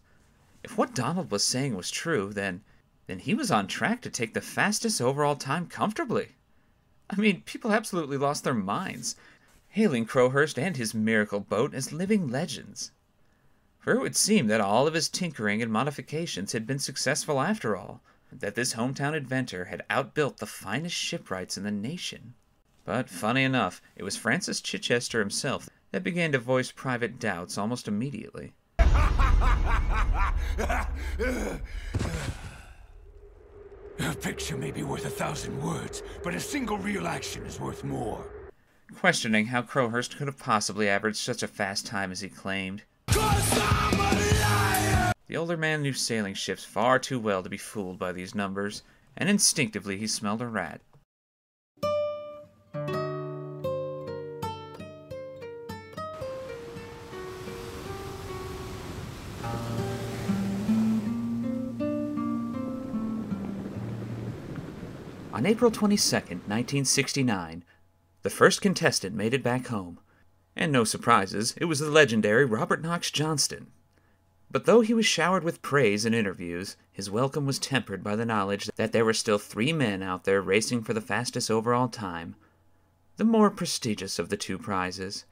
If what Donald was saying was true, then, then he was on track to take the fastest overall time comfortably. I mean, people absolutely lost their minds, hailing Crowhurst and his miracle boat as living legends. For it would seem that all of his tinkering and modifications had been successful after all, that this hometown inventor had outbuilt the finest shipwrights in the nation. But funny enough, it was Francis Chichester himself that began to voice private doubts almost immediately. A picture may be worth a thousand words, but a single real action is worth more. Questioning how Crowhurst could have possibly averaged such a fast time as he claimed. 'Cause I'm a liar! The older man knew sailing ships far too well to be fooled by these numbers, and instinctively he smelled a rat. On April twenty-second, nineteen sixty-nine, the first contestant made it back home, and no surprises, it was the legendary Robert Knox Johnston. But though he was showered with praise in interviews, his welcome was tempered by the knowledge that there were still three men out there racing for the fastest overall time, the more prestigious of the two prizes.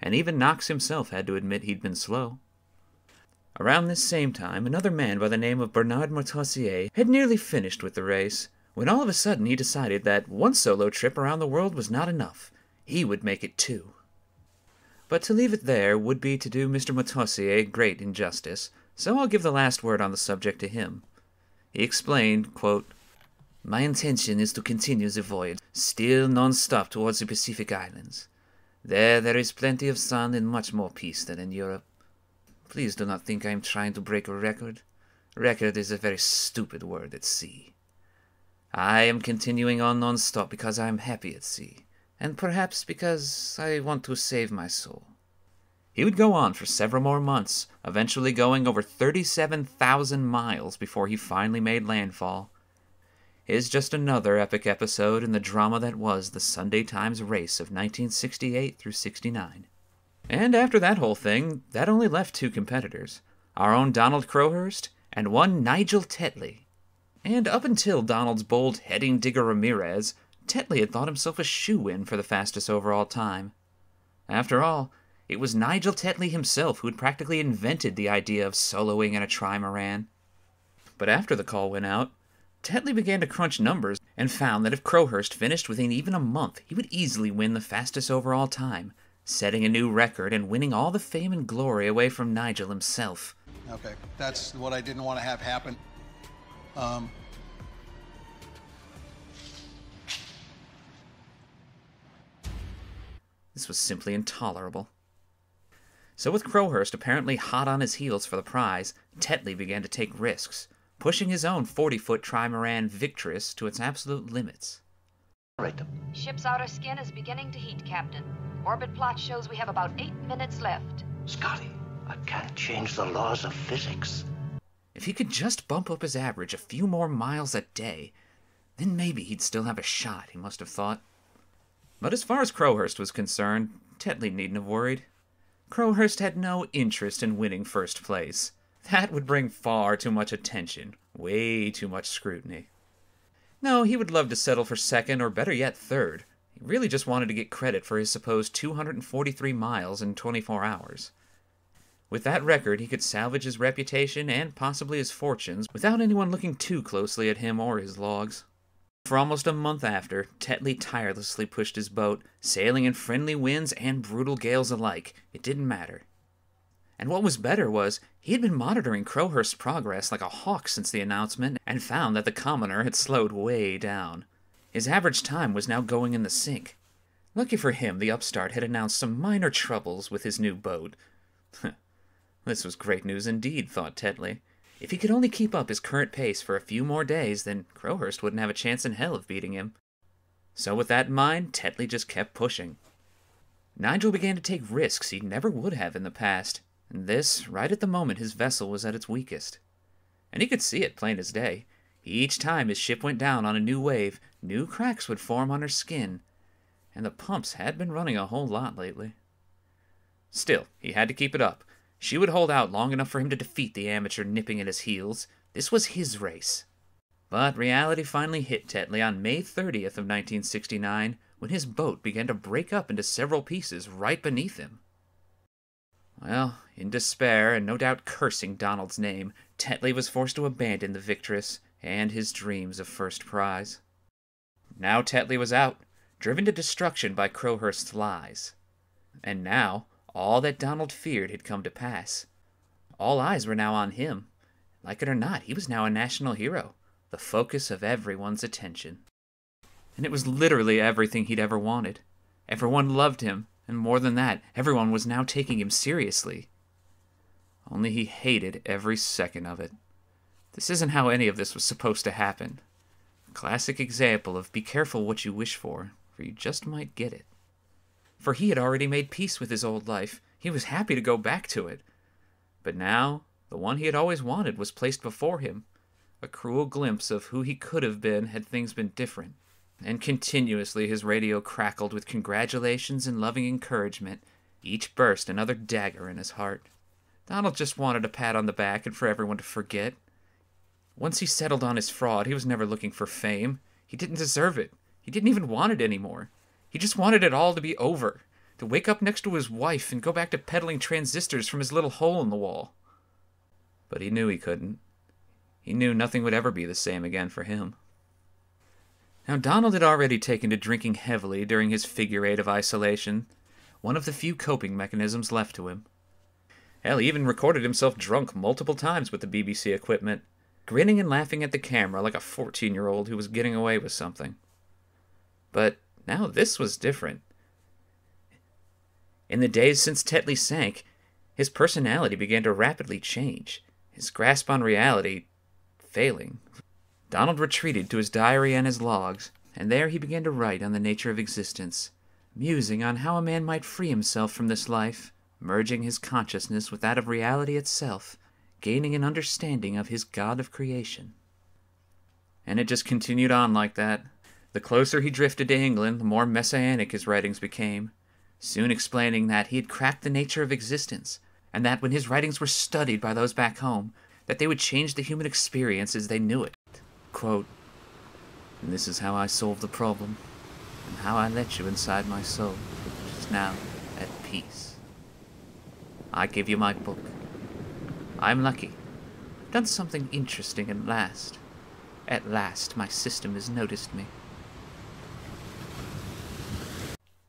And even Knox himself had to admit he'd been slow. Around this same time, another man by the name of Bernard Moitessier had nearly finished with the race, when all of a sudden he decided that one solo trip around the world was not enough. He would make it two. But to leave it there would be to do Mister Moitessier great injustice, so I'll give the last word on the subject to him. He explained, quote, "My intention is to continue the voyage, still non-stop towards the Pacific Islands. There, there is plenty of sun and much more peace than in Europe. Please do not think I am trying to break a record. Record is a very stupid word at sea. I am continuing on non-stop because I am happy at sea, and perhaps because I want to save my soul." He would go on for several more months, eventually going over thirty-seven thousand miles before he finally made landfall. is just another epic episode in the drama that was the Sunday Times Race of nineteen sixty-eight through sixty-nine. And after that whole thing, that only left two competitors, our own Donald Crowhurst and one Nigel Tetley. And up until Donald's bold heading Diego Ramirez, Tetley had thought himself a shoe-in for the fastest overall time. After all, it was Nigel Tetley himself who had practically invented the idea of soloing in a trimaran. But after the call went out, Tetley began to crunch numbers and found that if Crowhurst finished within even a month, he would easily win the fastest overall time, setting a new record and winning all the fame and glory away from Nigel himself. Okay, that's what I didn't want to have happen. Um, this was simply intolerable. So with Crowhurst apparently hot on his heels for the prize, Tetley began to take risks, pushing his own forty-foot trimaran Victress to its absolute limits. Right. Ship's outer skin is beginning to heat, Captain. Orbit plot shows we have about eight minutes left. Scotty, I can't change the laws of physics. If he could just bump up his average a few more miles a day, then maybe he'd still have a shot, he must have thought. But as far as Crowhurst was concerned, Tetley needn't have worried. Crowhurst had no interest in winning first place. That would bring far too much attention, way too much scrutiny. No, he would love to settle for second, or better yet, third. He really just wanted to get credit for his supposed two hundred forty-three miles in twenty-four hours. With that record, he could salvage his reputation and possibly his fortunes without anyone looking too closely at him or his logs. For almost a month after, Tetley tirelessly pushed his boat, sailing in friendly winds and brutal gales alike. It didn't matter. And what was better was, he had been monitoring Crowhurst's progress like a hawk since the announcement and found that the commoner had slowed way down. His average time was now going in the sink. Lucky for him, the upstart had announced some minor troubles with his new boat. This was great news indeed, thought Tetley. If he could only keep up his current pace for a few more days, then Crowhurst wouldn't have a chance in hell of beating him. So with that in mind, Tetley just kept pushing. Nigel began to take risks he never would have in the past, and this right at the moment his vessel was at its weakest. And he could see it plain as day. Each time his ship went down on a new wave, new cracks would form on her skin, and the pumps had been running a whole lot lately. Still, he had to keep it up. She would hold out long enough for him to defeat the amateur nipping at his heels. This was his race. But reality finally hit Tetley on May thirtieth of nineteen sixty-nine, when his boat began to break up into several pieces right beneath him. Well, in despair, and no doubt cursing Donald's name, Tetley was forced to abandon the Victress and his dreams of first prize. Now Tetley was out, driven to destruction by Crowhurst's lies. And now, all that Donald feared had come to pass. All eyes were now on him. Like it or not, he was now a national hero, the focus of everyone's attention. And it was literally everything he'd ever wanted. Everyone loved him, and more than that, everyone was now taking him seriously. Only he hated every second of it. This isn't how any of this was supposed to happen. A classic example of be careful what you wish for, for you just might get it. For he had already made peace with his old life. He was happy to go back to it. But now, the one he had always wanted was placed before him, a cruel glimpse of who he could have been had things been different. And continuously his radio crackled with congratulations and loving encouragement, each burst another dagger in his heart. Donald just wanted a pat on the back and for everyone to forget. Once he settled on his fraud, he was never looking for fame. He didn't deserve it. He didn't even want it anymore. He just wanted it all to be over, to wake up next to his wife and go back to peddling transistors from his little hole in the wall. But he knew he couldn't. He knew nothing would ever be the same again for him. Now, Donald had already taken to drinking heavily during his figure eight of isolation, one of the few coping mechanisms left to him. Hell, he even recorded himself drunk multiple times with the B B C equipment, grinning and laughing at the camera like a fourteen-year-old who was getting away with something. But now this was different. In the days since Tetley sank, his personality began to rapidly change, his grasp on reality failing. Donald retreated to his diary and his logs, and there he began to write on the nature of existence, musing on how a man might free himself from this life, merging his consciousness with that of reality itself, gaining an understanding of his God of creation. And it just continued on like that. The closer he drifted to England, the more messianic his writings became, soon explaining that he had cracked the nature of existence, and that when his writings were studied by those back home, that they would change the human experience as they knew it. Quote, "And this is how I solved the problem, and how I let you inside my soul, which is now at peace. I give you my book. I'm lucky. I've done something interesting at last. At last, my system has noticed me."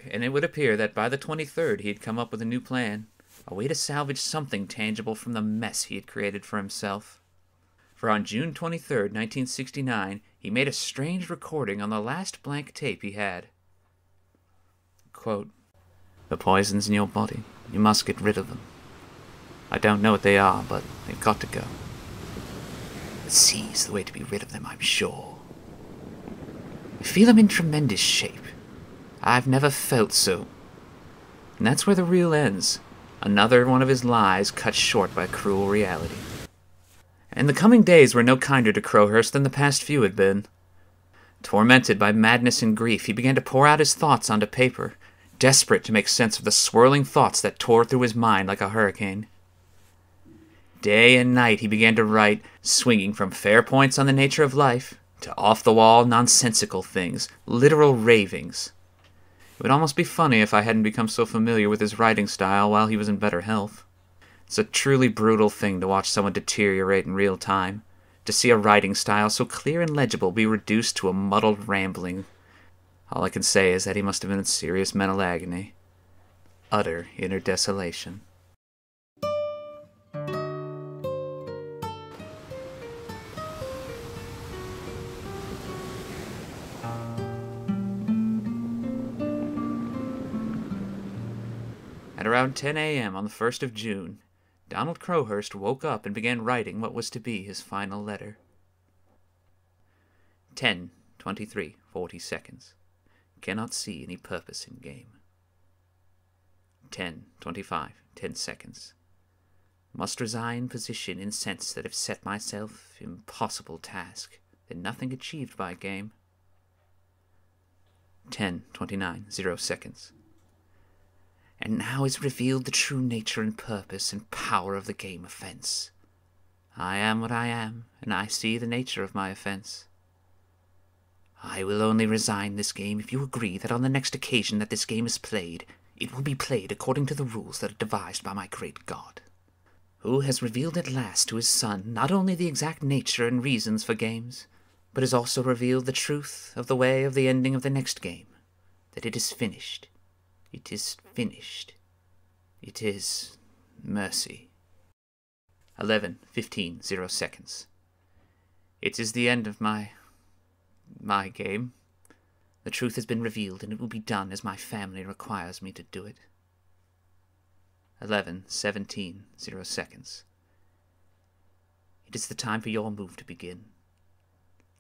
And it would appear that by the twenty-third he had come up with a new plan, a way to salvage something tangible from the mess he had created for himself. For on June twenty-third, nineteen sixty-nine, he made a strange recording on the last blank tape he had. Quote, "The poisons in your body, you must get rid of them. I don't know what they are, but they've got to go. The sea's the way to be rid of them, I'm sure. I feel I'm in tremendous shape. I've never felt so." And that's where the reel ends. Another one of his lies cut short by cruel reality. And the coming days were no kinder to Crowhurst than the past few had been. Tormented by madness and grief, he began to pour out his thoughts onto paper, desperate to make sense of the swirling thoughts that tore through his mind like a hurricane. Day and night he began to write, swinging from fair points on the nature of life to off-the-wall, nonsensical things, literal ravings. It would almost be funny if I hadn't become so familiar with his writing style while he was in better health. It's a truly brutal thing to watch someone deteriorate in real time, to see a writing style so clear and legible be reduced to a muddled rambling. All I can say is that he must have been in serious mental agony, utter inner desolation. Around ten A M on the first of June, Donald Crowhurst woke up and began writing what was to be his final letter. ten twenty-three forty seconds. Cannot see any purpose in game. ten twenty-five ten seconds. Must resign position in sense that have set myself impossible task, then nothing achieved by game. ten twenty-nine zero seconds. And now is revealed the true nature and purpose and power of the game offence. I am what I am, and I see the nature of my offence. I will only resign this game if you agree that on the next occasion that this game is played, it will be played according to the rules that are devised by my great God, who has revealed at last to his Son not only the exact nature and reasons for games, but has also revealed the truth of the way of the ending of the next game, that it is finished. It is finished. It is mercy. eleven fifteen zero seconds. It is the end of my... my game. The truth has been revealed, and it will be done as my family requires me to do it. eleven seventeen zero seconds. It is the time for your move to begin.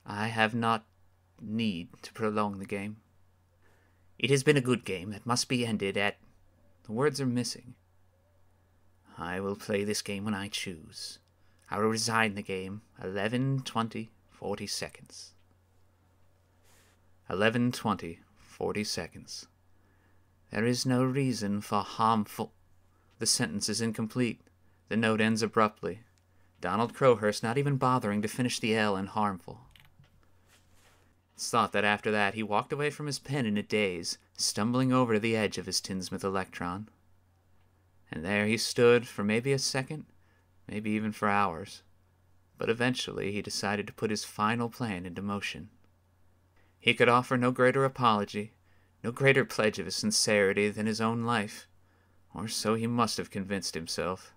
I have not need to prolong the game. It has been a good game that must be ended at... The words are missing. I will play this game when I choose. I will resign the game. eleven twenty forty seconds. eleven twenty forty seconds. There is no reason for harmful... The sentence is incomplete. The note ends abruptly. Donald Crowhurst not even bothering to finish the L in harmful. It's thought that after that he walked away from his pen in a daze, stumbling over to the edge of his Tinsmith Electron. And there he stood for maybe a second, maybe even for hours. But eventually he decided to put his final plan into motion. He could offer no greater apology, no greater pledge of his sincerity than his own life, or so he must have convinced himself.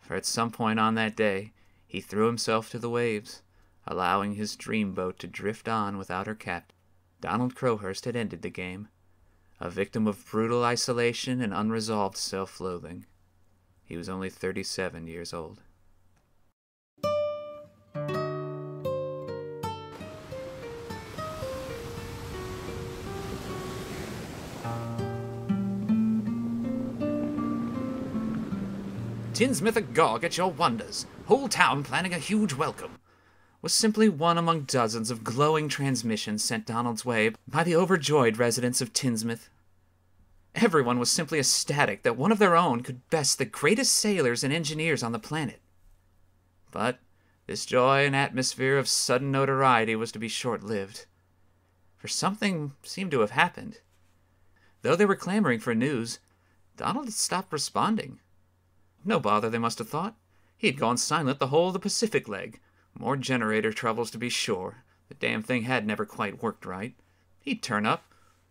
For at some point on that day, he threw himself to the waves, allowing his dreamboat to drift on without her captain. Donald Crowhurst had ended the game, a victim of brutal isolation and unresolved self-loathing. He was only thirty-seven years old. Tinsmith agog at your wonders, whole town planning a huge welcome. was simply one among dozens of glowing transmissions sent Donald's way by the overjoyed residents of Tinsmith. Everyone was simply ecstatic that one of their own could best the greatest sailors and engineers on the planet. But this joy and atmosphere of sudden notoriety was to be short-lived, for something seemed to have happened. Though they were clamoring for news, Donald had stopped responding. No bother, they must have thought. He had gone silent the whole of the Pacific leg. More generator troubles, to be sure. The damn thing had never quite worked right. He'd turn up.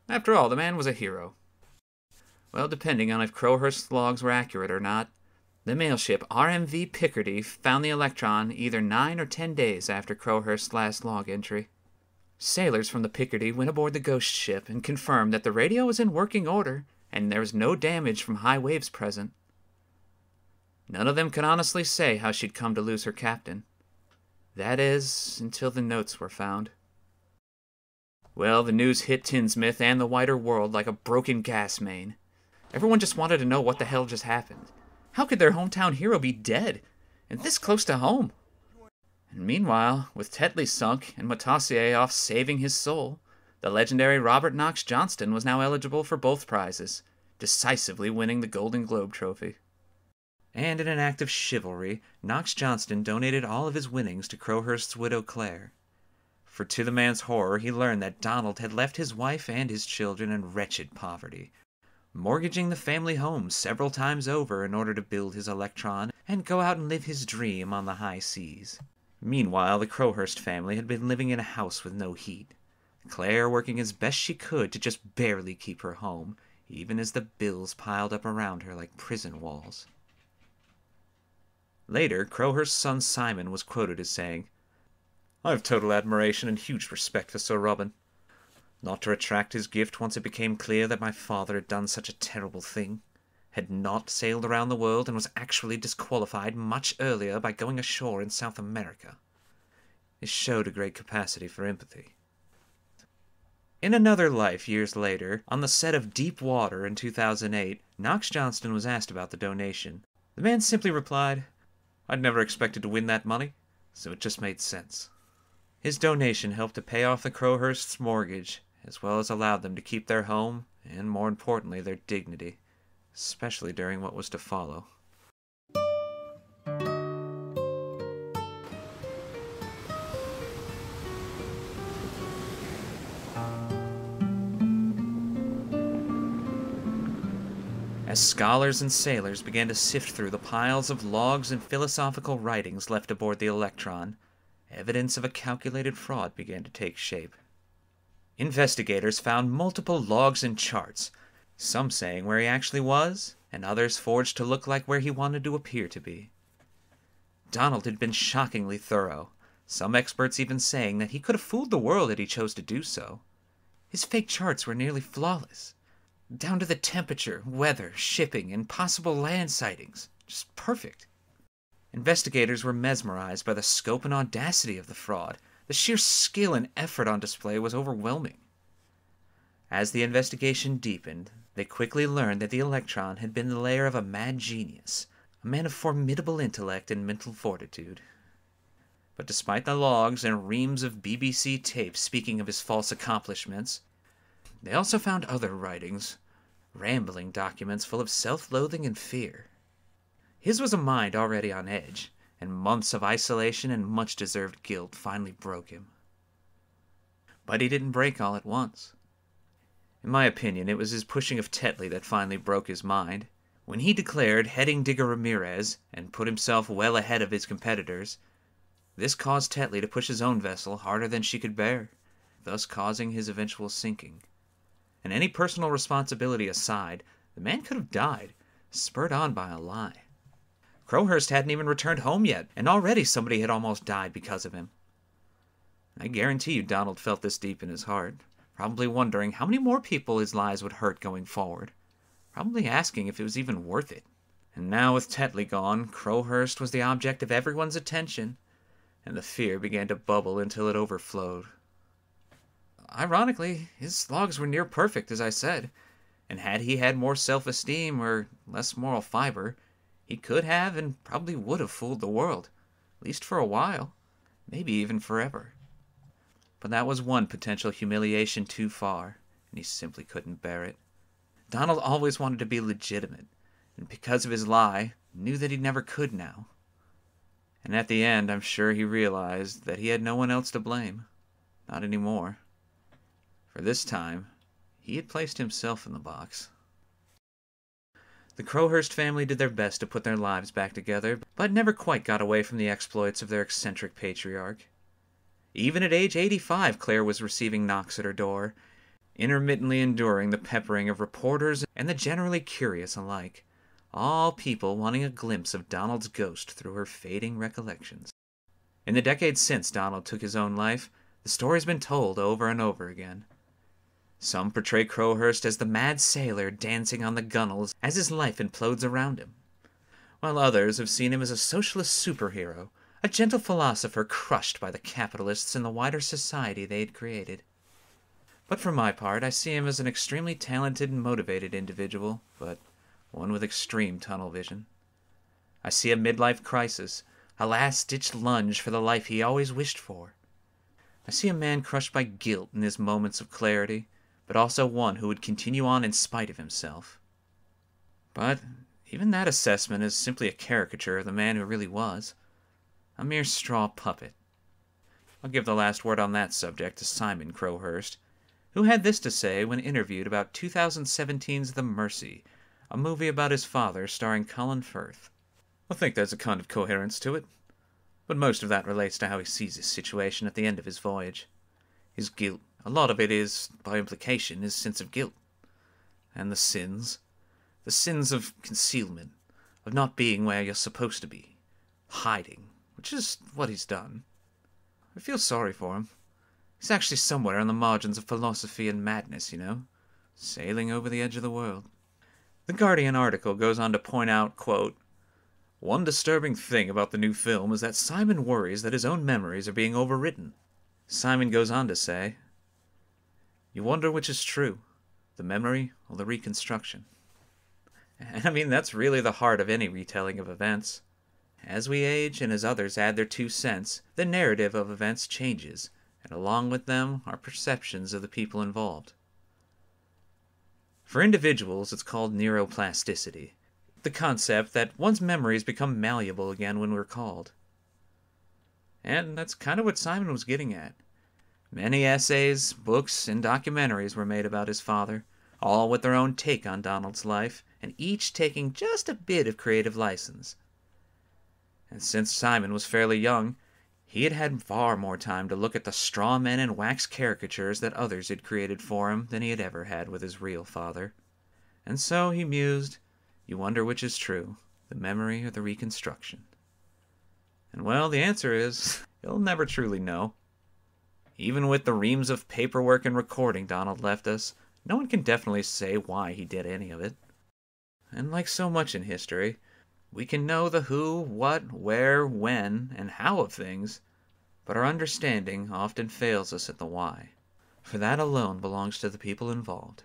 After all, the man was a hero. Well, depending on if Crowhurst's logs were accurate or not, the mail ship R M V Picardy found the Electron either nine or ten days after Crowhurst's last log entry. Sailors from the Picardy went aboard the ghost ship and confirmed that the radio was in working order and there was no damage from high waves present. None of them could honestly say how she'd come to lose her captain. That is, until the notes were found. Well, the news hit Tinsmith and the wider world like a broken gas main. Everyone just wanted to know what the hell just happened. How could their hometown hero be dead, and this close to home? And meanwhile, with Tetley sunk and Moitessier off saving his soul, the legendary Robert Knox Johnston was now eligible for both prizes, decisively winning the Golden Globe trophy. And in an act of chivalry, Knox Johnston donated all of his winnings to Crowhurst's widow Claire. For to the man's horror, he learned that Donald had left his wife and his children in wretched poverty, mortgaging the family home several times over in order to build his Electron and go out and live his dream on the high seas. Meanwhile, the Crowhurst family had been living in a house with no heat, Claire working as best she could to just barely keep her home, even as the bills piled up around her like prison walls. Later, Crowhurst's son Simon was quoted as saying, "I have total admiration and huge respect for Sir Robin. Not to retract his gift once it became clear that my father had done such a terrible thing, had not sailed around the world and was actually disqualified much earlier by going ashore in South America. It showed a great capacity for empathy." In another life years later, on the set of Deep Water in two thousand eight, Knox Johnston was asked about the donation. The man simply replied, "I'd never expected to win that money, so it just made sense." His donation helped to pay off the Crowhurst's mortgage, as well as allowed them to keep their home, and more importantly, their dignity, especially during what was to follow. As scholars and sailors began to sift through the piles of logs and philosophical writings left aboard the Electron, evidence of a calculated fraud began to take shape. Investigators found multiple logs and charts, some saying where he actually was, and others forged to look like where he wanted to appear to be. Donald had been shockingly thorough, some experts even saying that he could have fooled the world had he chose to do so. His fake charts were nearly flawless, down to the temperature, weather, shipping, and possible land sightings. Just perfect. Investigators were mesmerized by the scope and audacity of the fraud. The sheer skill and effort on display was overwhelming. As the investigation deepened, they quickly learned that the Electron had been the lair of a mad genius, a man of formidable intellect and mental fortitude. But despite the logs and reams of B B C tapes speaking of his false accomplishments, they also found other writings, rambling documents full of self-loathing and fear. His was a mind already on edge, and months of isolation and much-deserved guilt finally broke him. But he didn't break all at once. In my opinion, it was his pushing of Tetley that finally broke his mind. When he declared heading Diego Ramirez and put himself well ahead of his competitors, this caused Tetley to push his own vessel harder than she could bear, thus causing his eventual sinking. And any personal responsibility aside, the man could have died, spurred on by a lie. Crowhurst hadn't even returned home yet, and already somebody had almost died because of him. I guarantee you Donald felt this deep in his heart, probably wondering how many more people his lies would hurt going forward, probably asking if it was even worth it. And now with Tetley gone, Crowhurst was the object of everyone's attention, and the fear began to bubble until it overflowed. Ironically, his logs were near perfect, as I said, and had he had more self-esteem or less moral fiber, he could have and probably would have fooled the world, at least for a while. maybe even forever. But that was one potential humiliation too far, and he simply couldn't bear it. Donald always wanted to be legitimate, and because of his lie, knew that he never could now. And at the end, I'm sure he realized that he had no one else to blame. Not anymore. For this time, he had placed himself in the box. The Crowhurst family did their best to put their lives back together, but never quite got away from the exploits of their eccentric patriarch. Even at age eighty-five, Claire was receiving knocks at her door, intermittently enduring the peppering of reporters and the generally curious alike. All people wanting a glimpse of Donald's ghost through her fading recollections. In the decades since Donald took his own life, the story's been told over and over again. Some portray Crowhurst as the mad sailor dancing on the gunwales as his life implodes around him, while others have seen him as a socialist superhero, a gentle philosopher crushed by the capitalists and the wider society they had created. But for my part, I see him as an extremely talented and motivated individual, but one with extreme tunnel vision. I see a midlife crisis, a last-ditch lunge for the life he always wished for. I see a man crushed by guilt in his moments of clarity, but also one who would continue on in spite of himself. But even that assessment is simply a caricature of the man who really was, a mere straw puppet. I'll give the last word on that subject to Simon Crowhurst, who had this to say when interviewed about two thousand seventeen's The Mercy, a movie about his father starring Colin Firth. I think there's a kind of coherence to it, but most of that relates to how he sees his situation at the end of his voyage. His guilt, a lot of it is, by implication, his sense of guilt. And the sins. The sins of concealment, of not being where you're supposed to be. Hiding, which is what he's done. I feel sorry for him. He's actually somewhere on the margins of philosophy and madness, you know, sailing over the edge of the world. The Guardian article goes on to point out, quote, "One disturbing thing about the new film is that Simon worries that his own memories are being overwritten." Simon goes on to say, "You wonder which is true, the memory or the reconstruction." And I mean, that's really the heart of any retelling of events. As we age and as others add their two cents, the narrative of events changes, and along with them are perceptions of the people involved. For individuals, it's called neuroplasticity, the concept that one's memories become malleable again when recalled. And that's kind of what Simon was getting at. Many essays, books, and documentaries were made about his father, all with their own take on Donald's life, and each taking just a bit of creative license. And since Simon was fairly young, he had had far more time to look at the straw men and wax caricatures that others had created for him than he had ever had with his real father. And so, he mused, you wonder which is true, the memory or the reconstruction. And well, the answer is, you'll never truly know. Even with the reams of paperwork and recording Donald left us, no one can definitely say why he did any of it. And like so much in history, we can know the who, what, where, when, and how of things, but our understanding often fails us at the why, for that alone belongs to the people involved.